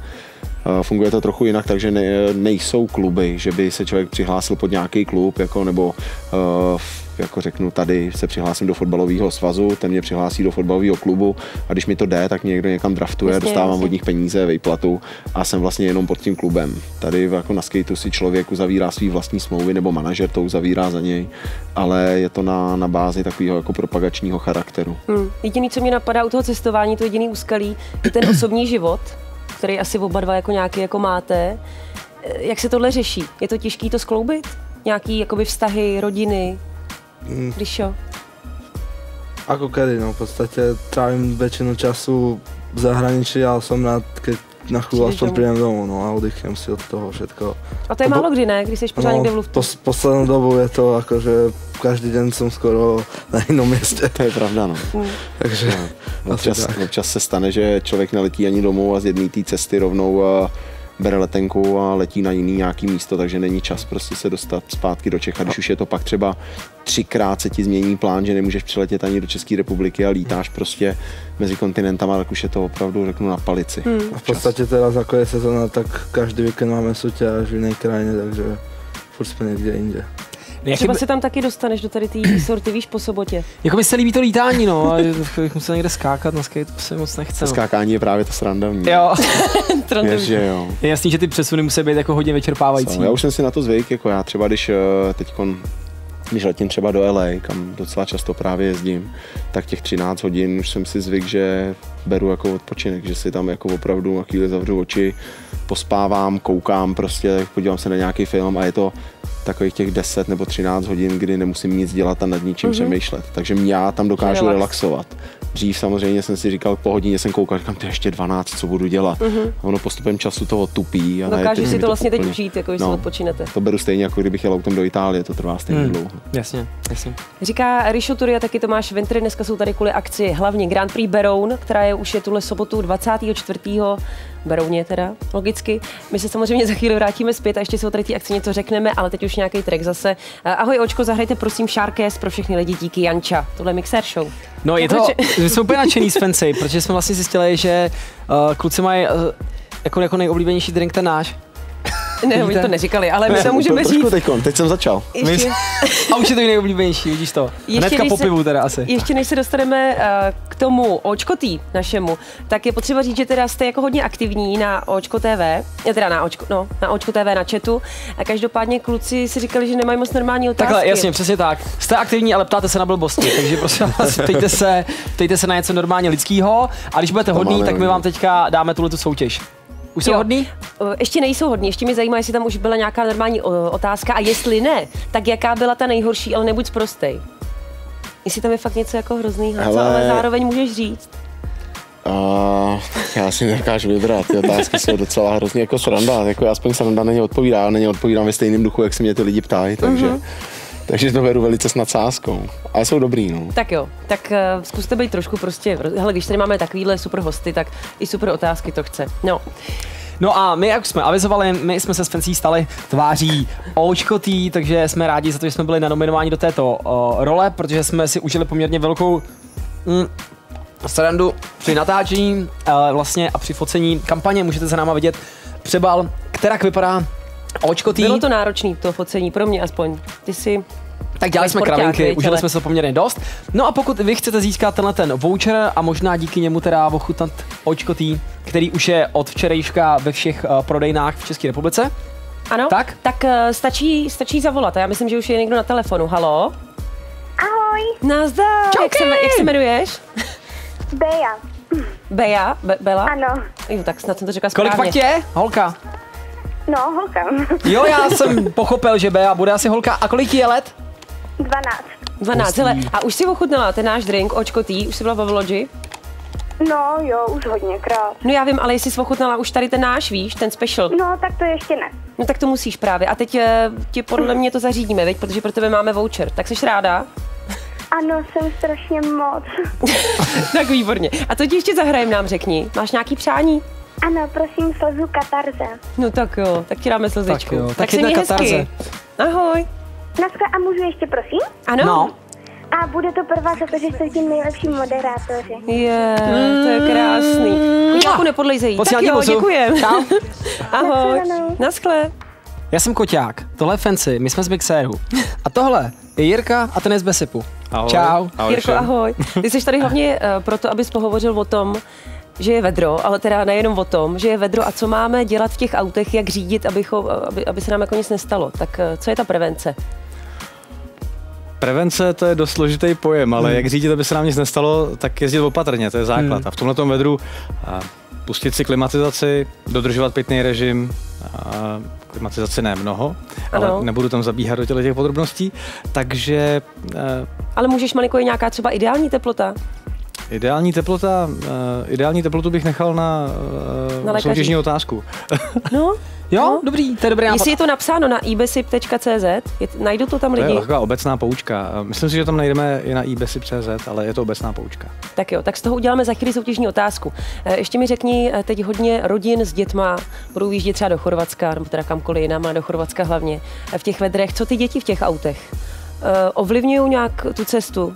Funguje to trochu jinak, takže nejsou kluby, že by se člověk přihlásil pod nějaký klub, jako, nebo jako řeknu, tady se přihlásím do fotbalového svazu, ten mě přihlásí do fotbalového klubu a když mi to jde, tak mě někdo někam draftuje, dostávám od nich peníze, výplatu a jsem vlastně jenom pod tím klubem. Tady jako na skateu si člověk uzavírá svý vlastní smlouvy nebo manažer to uzavírá za něj, ale je to na bázi takového jako propagačního charakteru. Jediné, co mě napadá u toho cestování, to jediný úskalí, je ten osobní život, který asi oba dva jako nějaký jako máte. Jak se tohle řeší? Je to těžké to skloubit? Nějaký jakoby vztahy, rodiny? Rišo? Ako kedy, no v podstate trávim väčšinu času v zahraničí, ale som rád, keď na chvíľu aspoň príjem domov, no a oddychnem si od toho všetko. A to je málo kdy, ne? Když jsi pořád někde v luftu. Poslednou dobu je to akože každý den jsem skoro na jinom městě. To je pravda, no. Takže no, občas se stane, že člověk neletí ani domů a z jedné té cesty rovnou a bere letenku a letí na jiný nějaký místo, takže není čas prostě se dostat zpátky do Čech. A když už je to pak třeba 3krát se ti změní plán, že nemůžeš přiletět ani do České republiky a lítáš prostě mezi kontinentama, tak už je to opravdu, řeknu, na palici. A v podstatě teda za kolik sezóna, tak každý víkend máme soutěž v jiné krajině, takže furt jsme někde jinde. Třeba se tam taky dostaneš do tady té sorty, víš, po sobotě. Jako mi se líbí to lítání, no, ale bych musel někde skákat, na skate se moc nechce. No. Skákání je právě to srandovní. Jo. Věř, jo. Je jasný, že ty přesuny musí být jako hodně vyčerpávající. Já už jsem si na to zvyk, jako já třeba, když letím třeba do LA, kam docela často právě jezdím, tak těch 13 hodin už jsem si zvyk, že beru jako odpočinek, že si tam jako opravdu na chvíli zavřu oči, pospávám, koukám prostě, podívám se na nějaký film a je to takových těch 10 nebo 13 hodin, kdy nemusím nic dělat a nad ničím přemýšlet. Takže já tam dokážu relaxovat. Dřív samozřejmě jsem si říkal, po hodině jsem koukal, říkám, to je ještě 12, co budu dělat. A ono postupem času toho tupí. Dokážeš si to vlastně teď užít, jako když si odpočinete. To beru stejně, jako kdybych jel autem do Itálie, to trvá stejně dlouho. Jasně, jasně. Říká Rišo Tury a taky Tomáš Vintr, dneska jsou tady kvůli akci hlavně Grand Prix Beroun, která je už je tuhle sobotu 24. Berouně teda, logicky. My se samozřejmě za chvíli vrátíme zpět a ještě si o tady té akci něco řekneme, ale teď už nějaký track zase. Ahoj Očko, zahrajte prosím Sharkes pro všechny lidi díky Janča. Tohle Mixxxer Show. No je to, my jsme úplně nadšený s fancy, protože jsme vlastně zjistili, že kluci mají jako nejoblíbenější drink ten náš. Ne, oni to neříkali, ale my to můžeme říct. Teď jsem začal. Ještě. A už je to nejoblíbenější, vidíš to. Hnedka po pivu teda asi. Ještě než se dostaneme k tomu Očko Tea našemu, tak je potřeba říct, že teda jste jako hodně aktivní na Očko TV, teda na Očko TV na chatu. A každopádně kluci si říkali, že nemají moc normální otázky. Takhle, jasně, přesně tak. Jste aktivní, ale ptáte se na blbosti, takže prosím vás, ptejte se na něco normálně lidského. A když budete hodný, tak my vám teďka dáme tuhle soutěž. Už jsou hodný? Ještě nejsou hodný, ještě mě zajímá, jestli tam už byla nějaká normální otázka a jestli ne, tak jaká byla ta nejhorší, ale nebuď sprostej. Jestli tam je fakt něco jako hroznýho, ale zároveň můžeš říct. Já si nedokážu vybrat, ty otázky jsou docela hrozně jako sranda, jako já aspoň sranda na ně odpovídám ve stejném duchu, jak se mě ty lidi ptají, takže... Takže to beru velice s nadsázkou, ale jsou dobrý, no. Tak jo, tak zkuste být trošku prostě, hele, když tady máme takovýhle super hosty, tak i super otázky to chce, no. No a my, jak jsme avizovali, my jsme se s Fencí stali tváří Očko Tea, takže jsme rádi za to, že jsme byli nanominováni do této role, protože jsme si užili poměrně velkou srandu při natáčení vlastně a při focení kampaně. Můžete za náma vidět přebal, kterak vypadá Očko Tea. Bylo to náročné to focení, pro mě aspoň. Ty jsi... Tak dělali jsme kravinky, užili jsme se to poměrně dost. No a pokud vy chcete získat tenhle ten voucher a možná díky němu teda ochutnat Očko Tea, který už je od včerejška ve všech prodejnách v České republice. Ano, tak stačí zavolat a já myslím, že už je někdo na telefonu. Haló? Ahoj. Nazdar. Jak se jmenuješ? Beja. Beja? Bela? Ano. Jo, tak snad jsem to řekla správně. Kolik fakt je, holka? No, holka. Jo, já jsem pochopil, že Bea bude asi holka. A kolik je let? 12. Hele, a už si ochutnala ten náš drink Očko Tea? Už jsi byla v Vlogi? No jo, už hodněkrát. No já vím, ale jestli jsi ochutnala už tady ten náš, víš, ten special. No, tak to ještě ne. No tak to musíš právě. A teď ti podle mě to zařídíme, veď? Protože pro tebe máme voucher. Tak jsi ráda? Ano, jsem strašně moc. Tak výborně. A to ti ještě zahrajeme, nám řekni. Máš nějaký přání? Ano, prosím, slzu katarze. No tak jo, tak ti dáme slzičku. Tak se měj hezky. Ahoj. A můžu ještě, prosím? Ano. No. A bude to prvá za to, že jste tím nejlepší moderátoři. To je krásný. Koťáku nepodlejze jí. Tak jo, děkujem. Ahoj. Naschle. Já jsem Koťák, tohle je Fancy, my jsme z Mixxeru. A tohle je Jirka a ten je z Besepu. Ahoj. Čau. Ahoj, Jirko, ahoj. Ty jsi tady hlavně proto, abys pohovořil o tom, že je vedro, ale teda nejenom o tom, že je vedro a co máme dělat v těch autech, jak řídit, aby se nám jako nic nestalo. Tak co je ta prevence? Prevence, to je dost složitý pojem, ale jak řídit, aby se nám nic nestalo, tak jezdit opatrně, to je základ. A v tomhletom vedru pustit si klimatizaci, dodržovat pitný režim, klimatizaci ne mnoho, ale nebudu tam zabíhat do těch podrobností, takže... Ale můžeš malinko, je nějaká třeba ideální teplota? Ideální teplotu bych nechal na soutěžní otázku. No, jo, dobrý, to je dobrý nápad. Jestli je to napsáno na ibesip.cz, najdu to tam lidi. To je taková obecná poučka. Myslím si, že tam najdeme i na ibesip.cz, ale je to obecná poučka. Tak jo, tak z toho uděláme za chvíli soutěžní otázku. Ještě mi řekni, teď hodně rodin s dětma budou výjíždět třeba do Chorvatska, nebo teda kamkoliv jinam, ale do Chorvatska hlavně, v těch vedrech. Co ty děti v těch autech? Ovlivňují nějak tu cestu?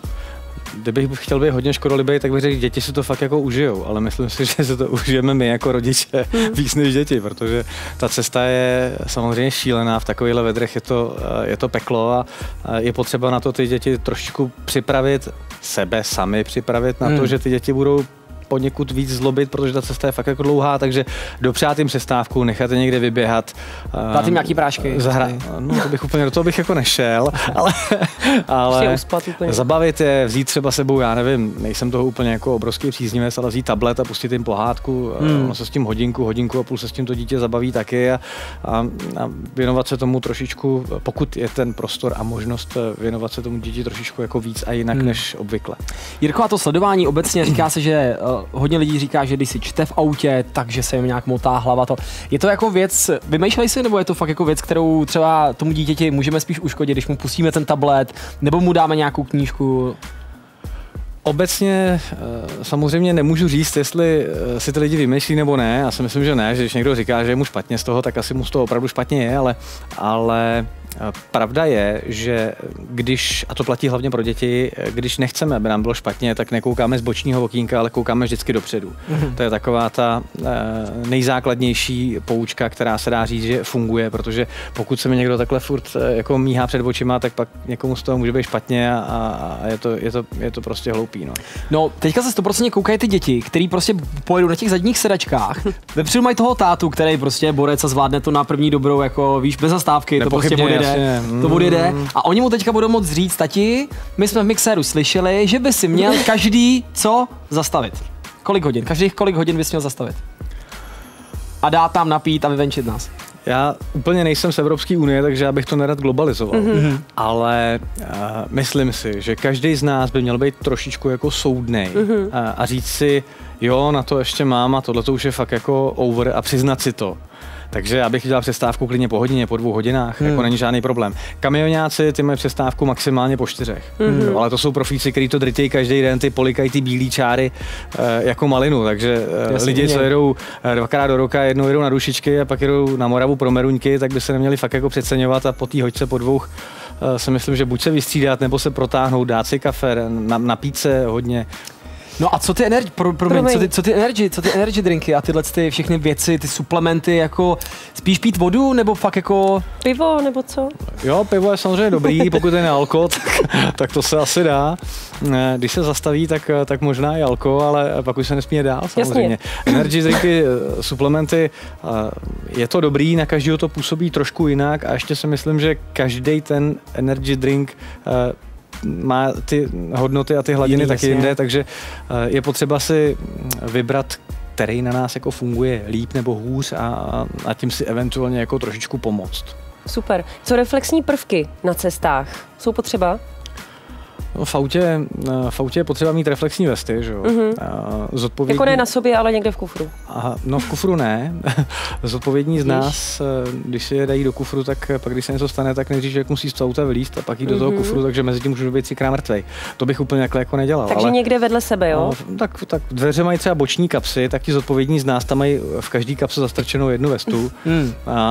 Kdybych chtěl být hodně škodolibý, tak bych řekl, děti si to fakt jako užijou, ale myslím si, že se to užijeme my jako rodiče víc než děti, protože ta cesta je samozřejmě šílená, v takovýchhle vedrech je to peklo a je potřeba na to ty děti trošičku připravit, sebe sami připravit na to, že ty děti budou poněkud víc zlobit, protože ta cesta je fakt jako dlouhá, takže dopřát jim přestávku, nechat je někde vyběhat. Dát jim nějaký prášky. No, to bych úplně do toho bych jako nešel, ale zabavit je, vzít třeba sebou, já nevím, nejsem toho úplně jako obrovský příznivec, ale vzít tablet a pustit jim pohádku, ono se s tím hodinku a půl se s tím to dítě zabaví taky a věnovat se tomu trošičku, pokud je ten prostor a možnost věnovat se tomu dítě trošičku jako víc a jinak než obvykle. Jirko, a to sledování obecně, říká se, že hodně lidí říká, že když si čte v autě, takže se jim nějak motá hlava. Je to jako věc, vymýšlej si, nebo je to fakt jako věc, kterou třeba tomu dítěti můžeme spíš uškodit, když mu pustíme ten tablet, nebo mu dáme nějakou knížku? Obecně samozřejmě nemůžu říct, jestli si ty lidi vymýšlí nebo ne. Já si myslím, že ne, že když někdo říká, že je mu špatně z toho, tak asi mu z toho opravdu špatně je, ale pravda je, že když, a to platí hlavně pro děti, když nechceme, aby nám bylo špatně, tak nekoukáme z bočního okýnka, ale koukáme vždycky dopředu. To je taková ta nejzákladnější poučka, která se dá říct, že funguje, protože pokud se mi někdo takhle furt jako míhá před očima, tak pak někomu z toho může být špatně a je to prostě hloupý. No, teďka se 100% koukají ty děti, který prostě pojedou na těch zadních sedačkách. Vepředu mají toho tátu, který prostě borec a zvládne to na první dobrou, jako víš, bez zastávky, to prostě odjede. A oni mu teďka budou moc říct, tati, my jsme v Mixxeru slyšeli, že by si měl každý co zastavit. Kolik hodin? Každých kolik hodin bys měl zastavit? A dát tam napít a vyvenčit nás. Já úplně nejsem z Evropské unie, takže já bych to nerad globalizoval, ale myslím si, že každý z nás by měl být trošičku jako soudnej a říct si, jo, na to ještě mám a tohle to už je fakt jako over a přiznat si to. Takže já bych dělal přestávku klidně po hodině, po 2 hodinách, jako není žádný problém. Kamionáci ty mají přestávku maximálně po 4, ale to jsou profíci, kteří to drtějí každý den, ty polikají ty bílé čáry jako malinu, takže lidi, co jedou 2krát do roka, jednou jedou na dušičky a pak jedou na Moravu pro meruňky, tak by se neměli fakt jako přeceňovat a po té hoďce po 2 si myslím, že buď se vystřídat, nebo se protáhnout, dát si kafe, napít se hodně. No a co ty energy drinky a tyhle ty všechny věci, ty suplementy, jako spíš pít vodu nebo fakt jako... Pivo nebo co? Jo, pivo je samozřejmě dobrý, pokud je nealko, tak to se asi dá. Když se zastaví, tak možná i alko, ale pak už se nesmí dál samozřejmě. Jasně. Energy drinky, suplementy, je to dobrý, na každého to působí trošku jinak a ještě si myslím, že každý ten energy drink má ty hodnoty a ty hladiny taky jinde, takže je potřeba si vybrat, který na nás jako funguje líp nebo hůř a tím si eventuálně jako trošičku pomoct. Super. Co reflexní prvky na cestách? Jsou potřeba? V autě je potřeba mít reflexní vesty, že jo? Zodpovědní... Jako ne na sobě, ale někde v kufru. Aha, no v kufru ne. Zodpovědní z nás, když si je dají do kufru, tak pak když se něco stane, tak nejdřív, že musí z auta vylíst a pak jít do toho kufru, takže mezi tím můžu být 3krát mrtvej. To bych úplně jako nedělal. Takže ale... někde vedle sebe, jo? No, tak dveře mají třeba boční kapsy, tak ti zodpovědní z nás tam mají v každý kapse zastrčenou jednu vestu,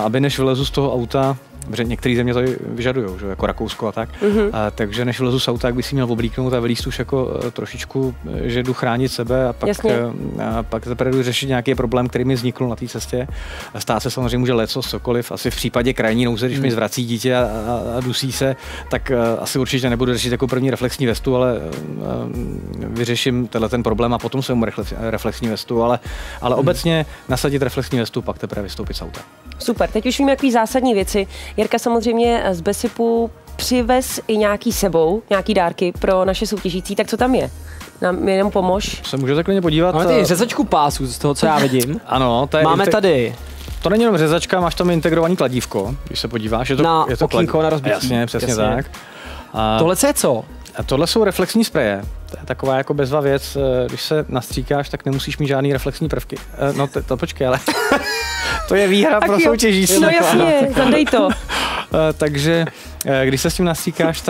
aby než vylezu z toho auta, protože některé země to vyžadují, že? Jako Rakousko a tak. Takže než vlezu z auta, tak by si měl oblíknout a vylíst už jako trošičku, že jdu chránit sebe a pak teprve jdu řešit nějaký problém, který mi vznikl na té cestě. Stá se samozřejmě může lecos, cokoliv. Asi v případě krajní nouze, když mi zvrací dítě a dusí se, tak asi určitě nebudu řešit jako první reflexní vestu, ale vyřeším tenhle ten problém a potom jsem reflexní vestu, ale obecně nasadit reflexní vestu, pak teprve vystoupit z auta. Super, teď už víme jaký zásadní věci. Jirka samozřejmě z Besipu přivez i nějaký sebou, nějaký dárky pro naše soutěžící, tak co tam je? Nám jenom pomož. Se můžete klidně podívat. Máme tady řezačku pásů z toho, co já vidím. Ano, máme tady. To není jenom řezačka, máš tam integrovaný kladívko, když se podíváš. Je to okýnko na rozbití. Jasně, přesně tak. Tohle co je co? A tohle jsou reflexní spreje. To je taková jako bezva věc, když se nastříkáš, tak nemusíš mít žádný reflexní prvky. No to počkej, ale to je výhra pro soutěžící. No jasně, zadej to. Takže když se s tím nastříkáš,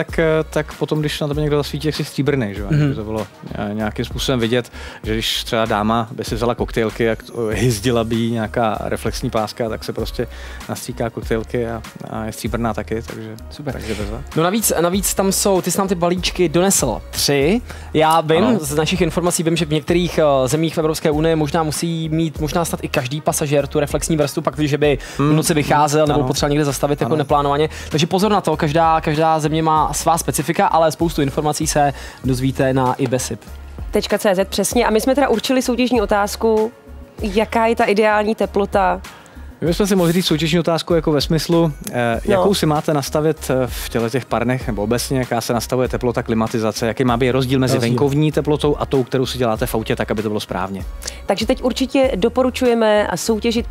tak potom, když na tebe někdo zasvítí, jak jsi stříbrnej, že to bylo nějakým způsobem vidět, že když třeba dáma by si vzala koktejlky, jak hyzdila by jí nějaká reflexní páska, tak se prostě nastříká koktejlky a je stříbrná taky, takže super. Takže bezva. No navíc tam jsou, ty jsi nám ty balíčky donesl 3. Já vím, ano. Z našich informací vím, že v některých zemích v Evropské unii možná musí mít snad i každý pasažér tu reflexní vrstu, pak když by v noci vycházel nebo potřeboval někde zastavit jako neplánovaně. Takže pozor na to, každá země má svá specifika, ale spoustu informací se dozvíte na ibesip.cz přesně. A my jsme teda určili soutěžní otázku, jaká je ta ideální teplota. My jsme si mohli říct soutěžní otázku jako ve smyslu, jakou si máte nastavit v těle těch parnech, nebo obecně, jaká se nastavuje teplota klimatizace, jaký má být rozdíl mezi venkovní teplotou a tou, kterou si děláte v autě, tak, aby to bylo správně. Takže teď určitě doporučujeme soutěžit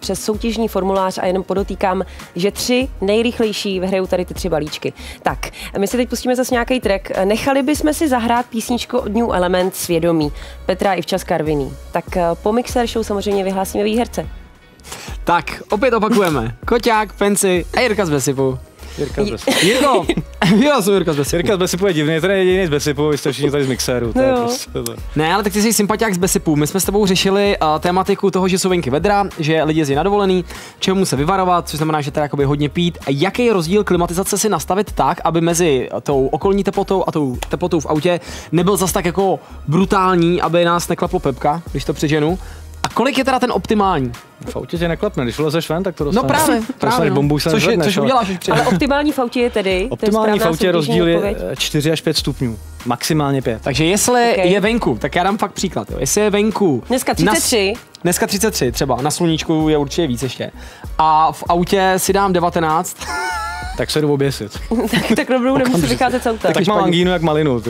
přes soutěžní formulář a jenom podotýkám, že 3 nejrychlejší vyhrajou tady ty 3 balíčky. Tak, my si teď pustíme zase nějaký track. Nechali bychom si zahrát písničku od New Element Svědomí Petra Ivča Karviný. Tak po Mixxxer Show samozřejmě vyhlásíme výherce. Tak, opět opakujeme. Koťák, Penci a Jirka z Besipu. Jirka z Besipu. Jirko! Já jsem Jirka z Besipu. Jirka z Besipu je divný, to je jediný z Besipu, vy jste všichni tady z Mixxeru. To je prostě to. Ne, ale tak ty jsi sympatiák z Besipu. My jsme s tebou řešili tématiku toho, že jsou venky vedra, že lidi jezdí na dovolený, čemu se vyvarovat, což znamená, že teda jakoby hodně pít. A jaký je rozdíl klimatizace si nastavit tak, aby mezi tou okolní teplotou a tou teplotou v autě nebyl zas tak jako brutální, aby nás neklaplo pepka, když to přeženu. A kolik je teda ten optimální? V autě tě neklepne, když vlezeš ven, tak to dostaneš. No právě. Bombu, což uděláš, už ale optimální v autě je tedy? Optimální v autě je rozdíl je 4 až 5 stupňů. Maximálně 5. Takže jestli je venku, tak já dám fakt příklad. Jo. Jestli je venku... Dneska 33. Dneska 33 třeba, na sluníčku je určitě víc ještě. A v autě si dám 19. Tak se jdu oběsit. Tak dobrou nemusí vycházet celou. Tak mám angínu jak malinu.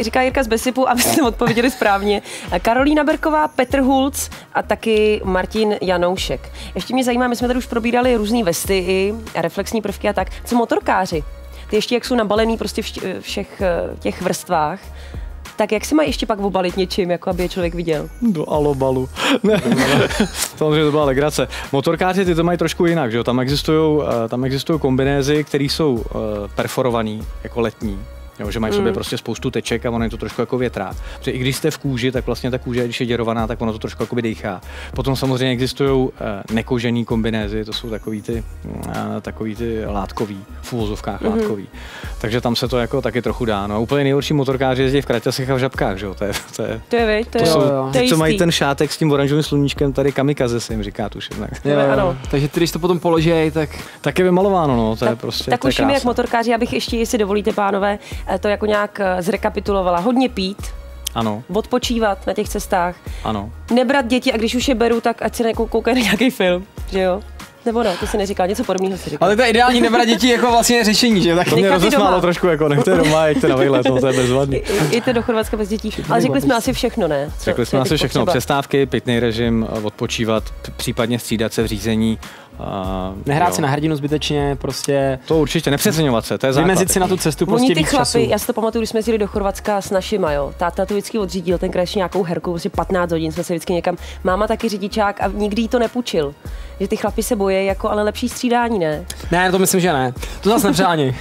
Říká Jirka z Besipu a my jsme odpověděli správně. Karolína Berková, Petr Hulc a taky Martin Janoušek. Ještě mě zajímá, my jsme tady už probírali různé vesty i reflexní prvky a tak. Co motorkáři? Ty ještě jak jsou nabalený prostě všech těch vrstvách. Tak jak se má ještě pak obalit něčím, jako aby je člověk viděl? Do alobalu. Samozřejmě to byla legrace. Motorkáři ty to mají trošku jinak, že jo? Tam existují kombinézy, které jsou perforované, jako letní. Jo, že mají v sobě prostě spoustu teček a ono je to trošku jako větrá. Protože i když jste v kůži, tak vlastně ta kůže, když je děrovaná, tak ono to trošku jakoby dejchá. Potom samozřejmě existují nekožený kombinézy, to jsou takový ty látkový, v uvozovkách látkový. Takže tam se to jako taky trochu dá. No a úplně nejhorší motorkáři jezdí v kraťasech a v žabkách, že jo? To je, co mají ten šátek s tím oranžovým sluníčkem, tady kamikaze se jim říká, tuším. Takže ty, když to potom položej, tak je vymalováno, no, to je prostě. Tak už jak motorkáři, abych ještě, jestli dovolíte, pánové, to jako nějak zrekapitulovala. Hodně pít, ano. Odpočívat na těch cestách, ano. Nebrat děti a když už je beru, tak ať se koukají na nějaký film, že jo? Nebo no, to si neříká, něco podobného si říká. Ale to je ideální nebrat děti jako vlastně řešení, že? Tak to mě rozesmálo trošku, jako nechte doma, jeďte na výlet, to je bezvadný. Jděte do Chorvatska bez dětí, ale řekli jsme asi všechno, ne? Řekli jsme asi všechno, přestávky, pitný režim, odpočívat, případně střídat se v řízení. Nehrát si na hrdinu zbytečně, prostě. To určitě, nepřeceňovat se, to je základ. Vymezit si na tu cestu prostě víc času. Chlapy, já si to pamatuju, když jsme jeli do Chorvatska s našima, jo. Táta to vždycky odřídil, ten krajší nějakou herku, prostě 15 hodin jsme se vždycky někam. Máma taky řidičák a nikdy jí to nepůjčil. Že ty chlapi se bojí, jako ale lepší střídání, ne? Ne, to myslím, že ne. To zase nepřání.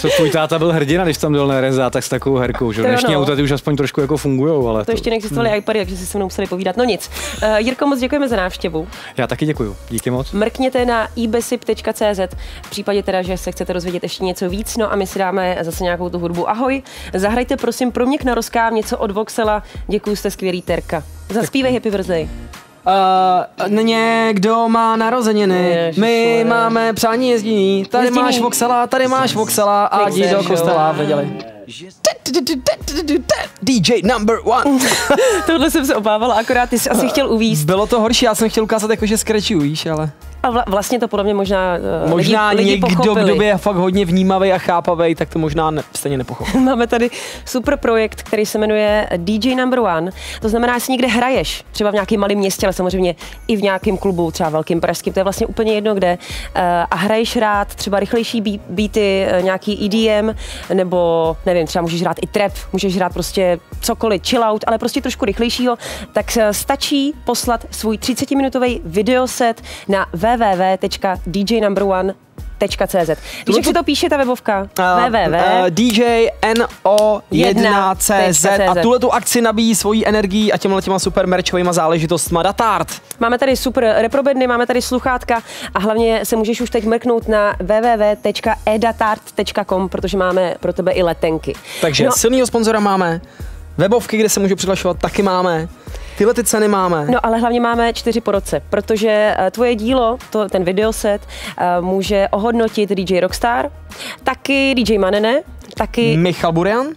Co tvůj táta byl hrdina, když tam byl nerezá, tak s takovou herkou, že dnešní auta ty už aspoň trošku jako fungujou, ale to ještě neexistovaly iPady, takže si se mnou museli povídat. No nic. Jirko, moc děkujeme za návštěvu. Já taky děkuju. Díky moc. Mrkněte na ibesip.cz v případě teda, že se chcete dozvědět ještě něco víc. No a my si dáme zase nějakou tu hudbu. Ahoj. Zahrajte prosím pro mě na rozkám něco od Voxela. Děkuju, jste skvělý, Terka. Zaspívej Happy Birthday. Někdo má narozeniny, my máme přání jezdění, tady máš Voxela, a jdi do kostela, věděli. DJ number one. Tohle jsem se obávala, akorát ty jsi asi chtěl uvízt. Bylo to horší, já jsem chtěl ukázat, jako že skrečí ujíš, ale... A vlastně to podobně možná lidi pochopili. Možná někdo, kdo je fakt hodně vnímavý a chápavý, tak to možná stejně nepochopil. Máme tady super projekt, který se jmenuje DJ Number One. To znamená, že si někde hraješ, třeba v nějakém malém městě, ale samozřejmě i v nějakém klubu, třeba velkým pražským, to je vlastně úplně jedno kde. A hraješ rád třeba rychlejší beaty, nějaký EDM, nebo nevím, třeba můžeš hrát i trap, můžeš hrát prostě cokoliv, chillout, ale prostě trošku rychlejšího, tak stačí poslat svůj 30-minutový videoset na www.djnumberone.cz. Víš, jak se to píše ta webovka? www.djno1.cz. A tuhle tu akci nabíjí svojí energií a těma super merčovýma záležitostma Datart. Máme tady super reprobedny, máme tady sluchátka a hlavně se můžeš už teď mrknout na www.edatart.com, protože máme pro tebe i letenky. Takže silnýho sponzora máme, webovky, kde se můžu přihlašovat, taky máme. Tyhle ty ceny máme. No ale hlavně máme 4 po roce, protože tvoje dílo, ten videoset, může ohodnotit DJ Rockstar, taky DJ Manene, taky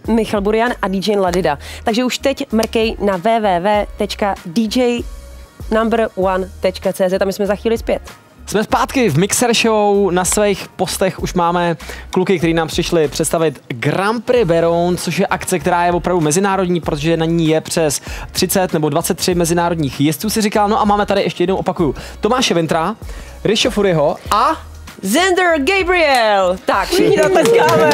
Michal Burian a DJ Ladida. Takže už teď mrkej na www.djnumberone.cz a my jsme za chvíli zpět. Jsme zpátky v Mixxxer Show, na svých postech už máme kluky, kteří nám přišli představit Grand Prix Beroun, což je akce, která je opravdu mezinárodní, protože na ní je přes 30 nebo 23 mezinárodních jezdců, si říkal. No a máme tady ještě jednou, opakuju, Tomáše Vintra, Rišo Turyho a Xander Gabriel. Tak, všichni zatleskáme.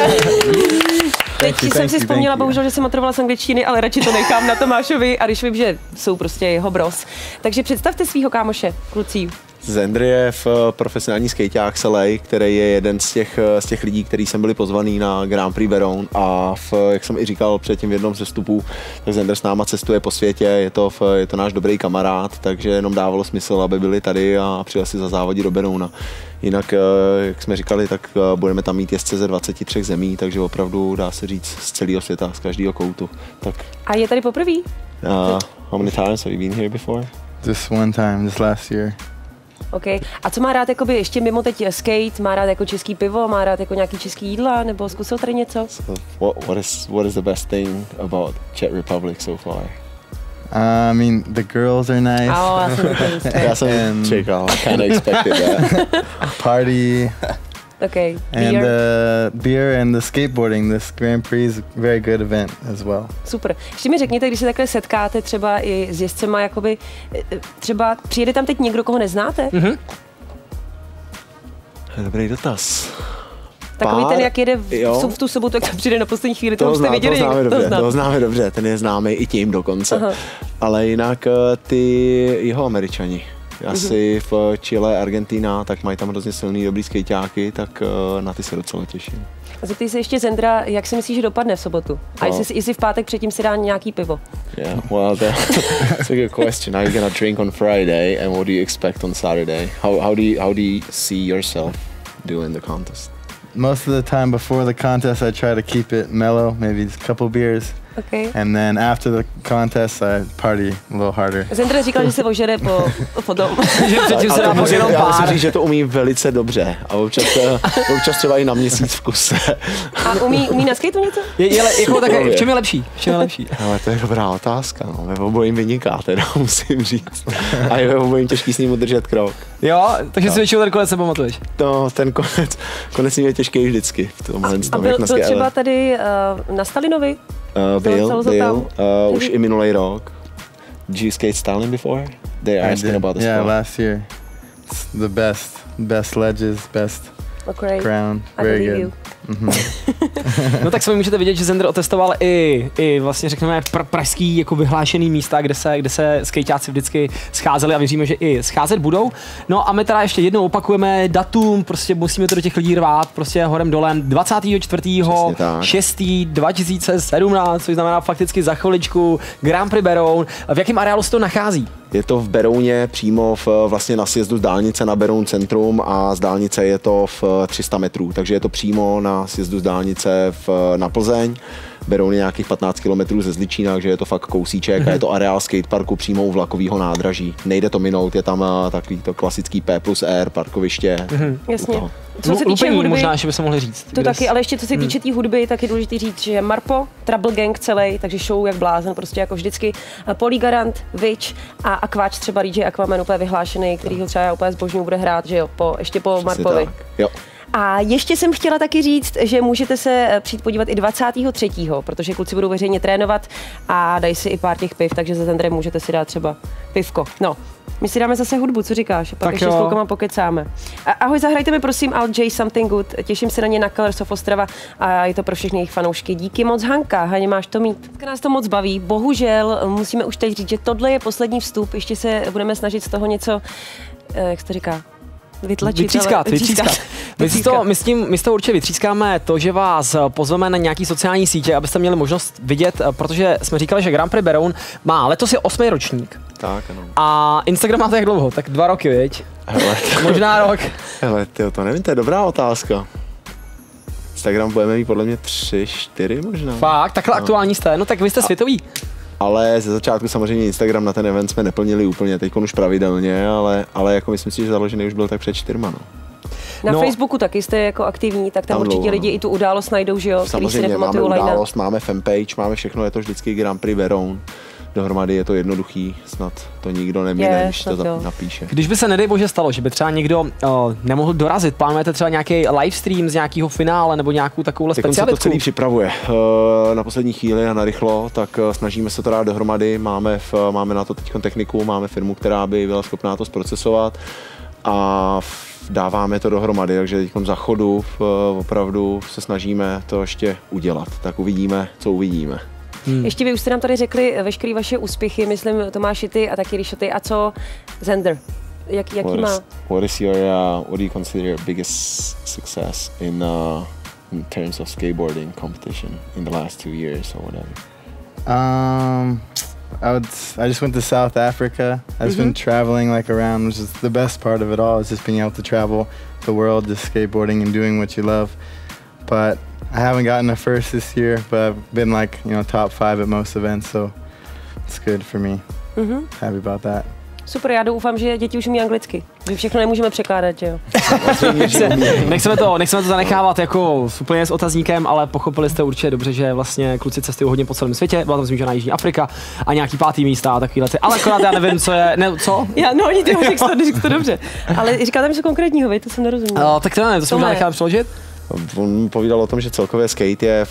Teď jsem si vzpomněla, bohužel, že jsem otrovala z angličtiny, ale radši to nechám na Tomášovi a Rišovi, že jsou prostě jeho bros. Takže představte svého kámoše, kluci. Xander je v profesionální skejťách z LA, který je jeden z těch lidí, kteří jsem byli pozvaný na Grand Prix Beroun, a jak jsem i říkal předtím v jednom ze vstupů, tak Xander s náma cestuje po světě, je to náš dobrý kamarád, takže jenom dávalo smysl, aby byli tady a přijeli si za závodí do Berouna. Jinak, jak jsme říkali, tak budeme tam mít jezdce ze 23 zemí, takže opravdu dá se říct z celého světa, z každého koutu. Tak. A je tady poprvé? How many times have you been here before? Just one time, this last year. Okay. A co má rád jakoby, ještě mimo teď skate, má rád jako český pivo, má rád jako nějaký český jídla, nebo zkusil tady něco? So, what is the best thing about Czech Republic so far? I mean, the girls are nice. That's I kind of expected that. Party. Okay. And the beer and the skateboarding. This Grand Prix is a very good event as well. Super. Ještě mi řekněte, když se takhle setkáte třeba i s jezdcema, jakoby, třeba přijede tam teď někdo, koho neznáte? Mm-hmm. Dobrý dotaz. Takový ten, jak jede v tu sobotu, jak tam přijde na poslední chvíli, to už jste viděli. To známe dobře, ten je známý i tím dokonce. Aha. Ale jinak ty jeho Američani. Asi v Chile, Argentína, tak mají tam hrozně silný, dobrý skejťáky, tak na ty se docela těším. A zeptej se ještě Xandra, jak si myslíš, že dopadne v sobotu? A jestli v pátek předtím si dá nějaký pivo? Yeah, well, that's a good question. Are you gonna drink on Friday and what do you expect on Saturday? How do you see yourself doing the contest? Most of the time before the contest, I try to keep it mellow, maybe just a couple beers. Okay. And then after the contest, I party a little harder. Xander říkal, že se ožere po domu. Já musím říct, že to umí velice dobře a občas třeba i na měsíc v kuse. A umí na skateu něco? V čem je lepší? Ale to je dobrá otázka, no. Ve obojím vyniká, teda musím říct. A je ve obojím těžký s ním udržet krok. Jo, takže si většinou ten konec se pamatuješ. No, ten konec je těžký vždycky. A byl třeba tady na Stalinovi? Byl už i minulý rok. Did you skate Stalin before? They are asking about the sport. Yeah, last year. It's the best ledges, best ground, very good. No tak sami můžete vidět, že Xander otestoval i vlastně řekneme pražský jako vyhlášený místa, kde se skejťáci vždycky scházeli a věříme, že i scházet budou. No a my teda ještě jednou opakujeme datum, prostě musíme to do těch lidí rvát, prostě horem dolem 24.6.2017, což znamená fakticky za chviličku Grand Prix Beroun. V jakém areálu se to nachází? Je to v Berouně, přímo vlastně na sjezdu z dálnice na Beroun centrum a z dálnice je to v 300 metrů, takže je to přímo na sjezdu z dálnice na Plzeň. Beroun je nějakých 15 km ze Zličína, že je to fakt kousíček a je to areál skateparku přímo u vlakového nádraží. Nejde to minout, je tam takový to klasický P+R parkoviště. Jasně. Co se týče hudby, možná, že by se mohli říct. To taky, ale ještě co se týče té hudby, tak je důležité říct, že Marpo, Trouble Gang celý, takže show jak blázen, prostě jako vždycky. Polygarant, Witch a Aquáč, třeba DJ Aquaman úplně vyhlášený, kterýho třeba já úplně zbožňuju, bude hrát, že jo, ještě po Marpovi. A ještě jsem chtěla taky říct, že můžete se přijít podívat i 23., protože kluci budou veřejně trénovat a dají si i pár těch piv, takže za Zandrem můžete si dát třeba pivko. No, my si dáme zase hudbu, co říkáš? A pak ještě s klukama pokecáme. Ahoj, zahrajte mi prosím I'll J Something Good, těším se na ně na Colors of Ostrava a je to pro všechny jejich fanoušky. Díky moc, Hanka, Haně, máš to mít. Nás to moc baví, bohužel musíme už teď říct, že tohle je poslední vstup, ještě se budeme snažit z toho něco, jak se to říká, vytřískat. My s toho určitě vytřískáme to, že vás pozveme na nějaký sociální sítě, abyste měli možnost vidět, protože jsme říkali, že Grand Prix Beroun má letos je 8. ročník. Tak, ano. A Instagram máte jak dlouho? Tak 2 roky, viď? Hele, možná rok. Hele, tyjo, to nevím, to je dobrá otázka. Instagram budeme mít podle mě 3, 4 možná. Fakt, takhle no. Aktuální jste, no tak vy jste světový. Ale ze začátku samozřejmě Instagram na ten event jsme neplnili úplně, teď už pravidelně, ale jako myslím si, že založený už byl tak před 4. No. Na Facebooku taky jste jako aktivní, tak tam určitě dlouho, lidi i tu událost najdou, že jo? Samozřejmě máme událost, máme fanpage, máme všechno, je to vždycky Grand Prix Beroun. Dohromady je to jednoduchý, snad to nikdo nemine, když to napíše. Když by se nedej bože stalo, že by třeba někdo nemohl dorazit, plánujete třeba nějaký livestream z nějakého finále nebo nějakou takovou specialitku? Teď se to celý připravuje na poslední chvíli a narychlo, tak snažíme se to dát dohromady, máme na to teď techniku, máme firmu, která by byla schopná to zprocesovat a dáváme to dohromady, takže teď za chodu opravdu se snažíme to ještě udělat, tak uvidíme, co uvidíme. Ještě vy už jste nám tady řekli veškeré vaše úspěchy, myslím Tomáši ty a taky Rišo ty. A co Xander? Jaký má? What do you consider biggest success in terms of skateboarding competition in the last 2 years or whatever? I just went to South Africa. I've been traveling like around, which is the best part of it all, is just being able to travel the world, just skateboarding and doing what you love. But I haven't gotten a first this year, but I've been like, you know, top 5 at most events, so it's good for me. Happy about that. Super, já doufám, že děti už umí anglicky. My všechno nemůžeme překládat, že jo? Nechceme to zanechávat jako úplně s otazníkem, ale pochopili jste určitě dobře, že vlastně kluci cestují hodně po celém světě, byla tam zmíněna Jižní Afrika a nějaký 5. místa a takovýhle. Ale akorát já nevím, co je, ne, co? Já, no, oni to řekl to dobře. Ale říkáte mi něco konkrétního, vy, to jsem nerozuměla. Tak to ne, to jsem nechala přeložit. On povídal o tom, že celkově skate je,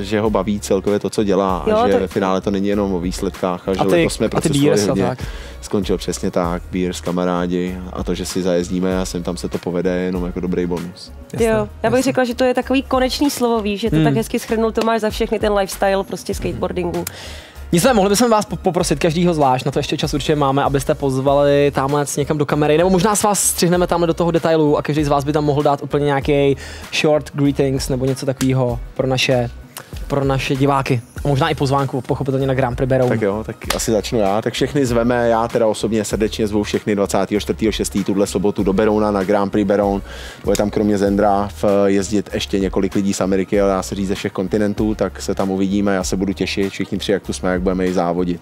že ho baví celkově to, co dělá, jo, a že ve finále to není jenom o výsledkách a že letos jsme procesovali hodně. Skončil přesně tak, Beers, kamarádi a to, že si zajezdíme a sem tam se to povede, je jenom jako dobrý bonus. Jasné, jo, já bych řekla, že to je takový konečný slovo, víš, že to tak hezky shrnul Tomáš za všechny ten lifestyle prostě skateboardingu. Nicméně, mohli bychom vás poprosit každýho zvlášť, na to ještě čas určitě máme, abyste pozvali tamhle někam do kamery, nebo možná s vás střihneme tamhle do toho detailu a každý z vás by tam mohl dát úplně nějaký short greetings nebo něco takového pro naše diváky. A možná i pozvánku, pochopitelně na Grand Prix Beroun. Tak jo, tak asi začnu já. Tak všechny zveme, já teda osobně srdečně zvu všechny 24.6. tuhle sobotu do Berouna na Grand Prix Beroun. Bude tam kromě Zendra jezdit ještě několik lidí z Ameriky, ale dá se říct ze všech kontinentů, tak se tam uvidíme, já se budu těšit, všichni 3, jak tu jsme, jak budeme ji závodit.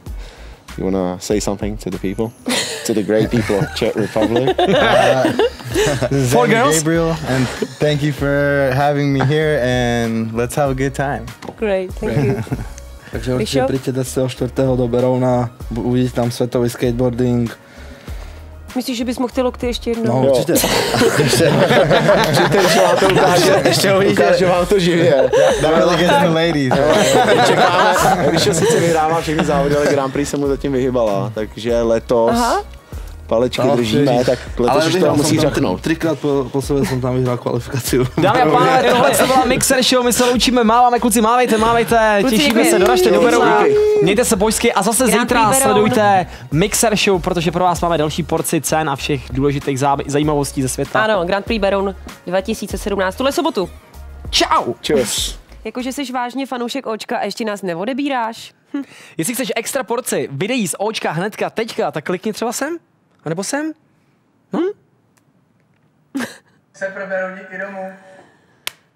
You wanna say something to the people? To the great people of Czech Republic. Four girls. Gabriel, and thank you for having me here and let's have a good time. Great, thank you. Takže určitě přijďte 24. do Berouna, uvidíte tam světový skateboarding. Myslíš, že bys mohl ty lokty ještě jednou? No, určitě. Ještě ukážu vám to živě. Když sice vyhrává všechny závody, ale Grand Prix se mu zatím vyhybala, takže letos palečky držíme, tak letos už to musí řaknout. 3krát po sobě jsem tam vyhrál kvalifikaci. Dámy a pánové, tohle se byla Mixxxer Show, my se loučíme, máváme kluci, mávejte, těšíme se, doražte do Berouna, mějte se božsky a zase zítra sledujte Mixxxer Show, protože pro vás máme další porci cen a všech důležitých zajímavostí ze světa. Ano, Grand Prix Beroun 2017, tuhle sobotu. Čau! Čus. Jakože jsi vážně fanoušek Očka a ještě nás neodebíráš? Jestli chceš extra porci videí z Očka hnedka teďka, tak klikni třeba sem. A nebo sem? Hm? Se proberu díky domů.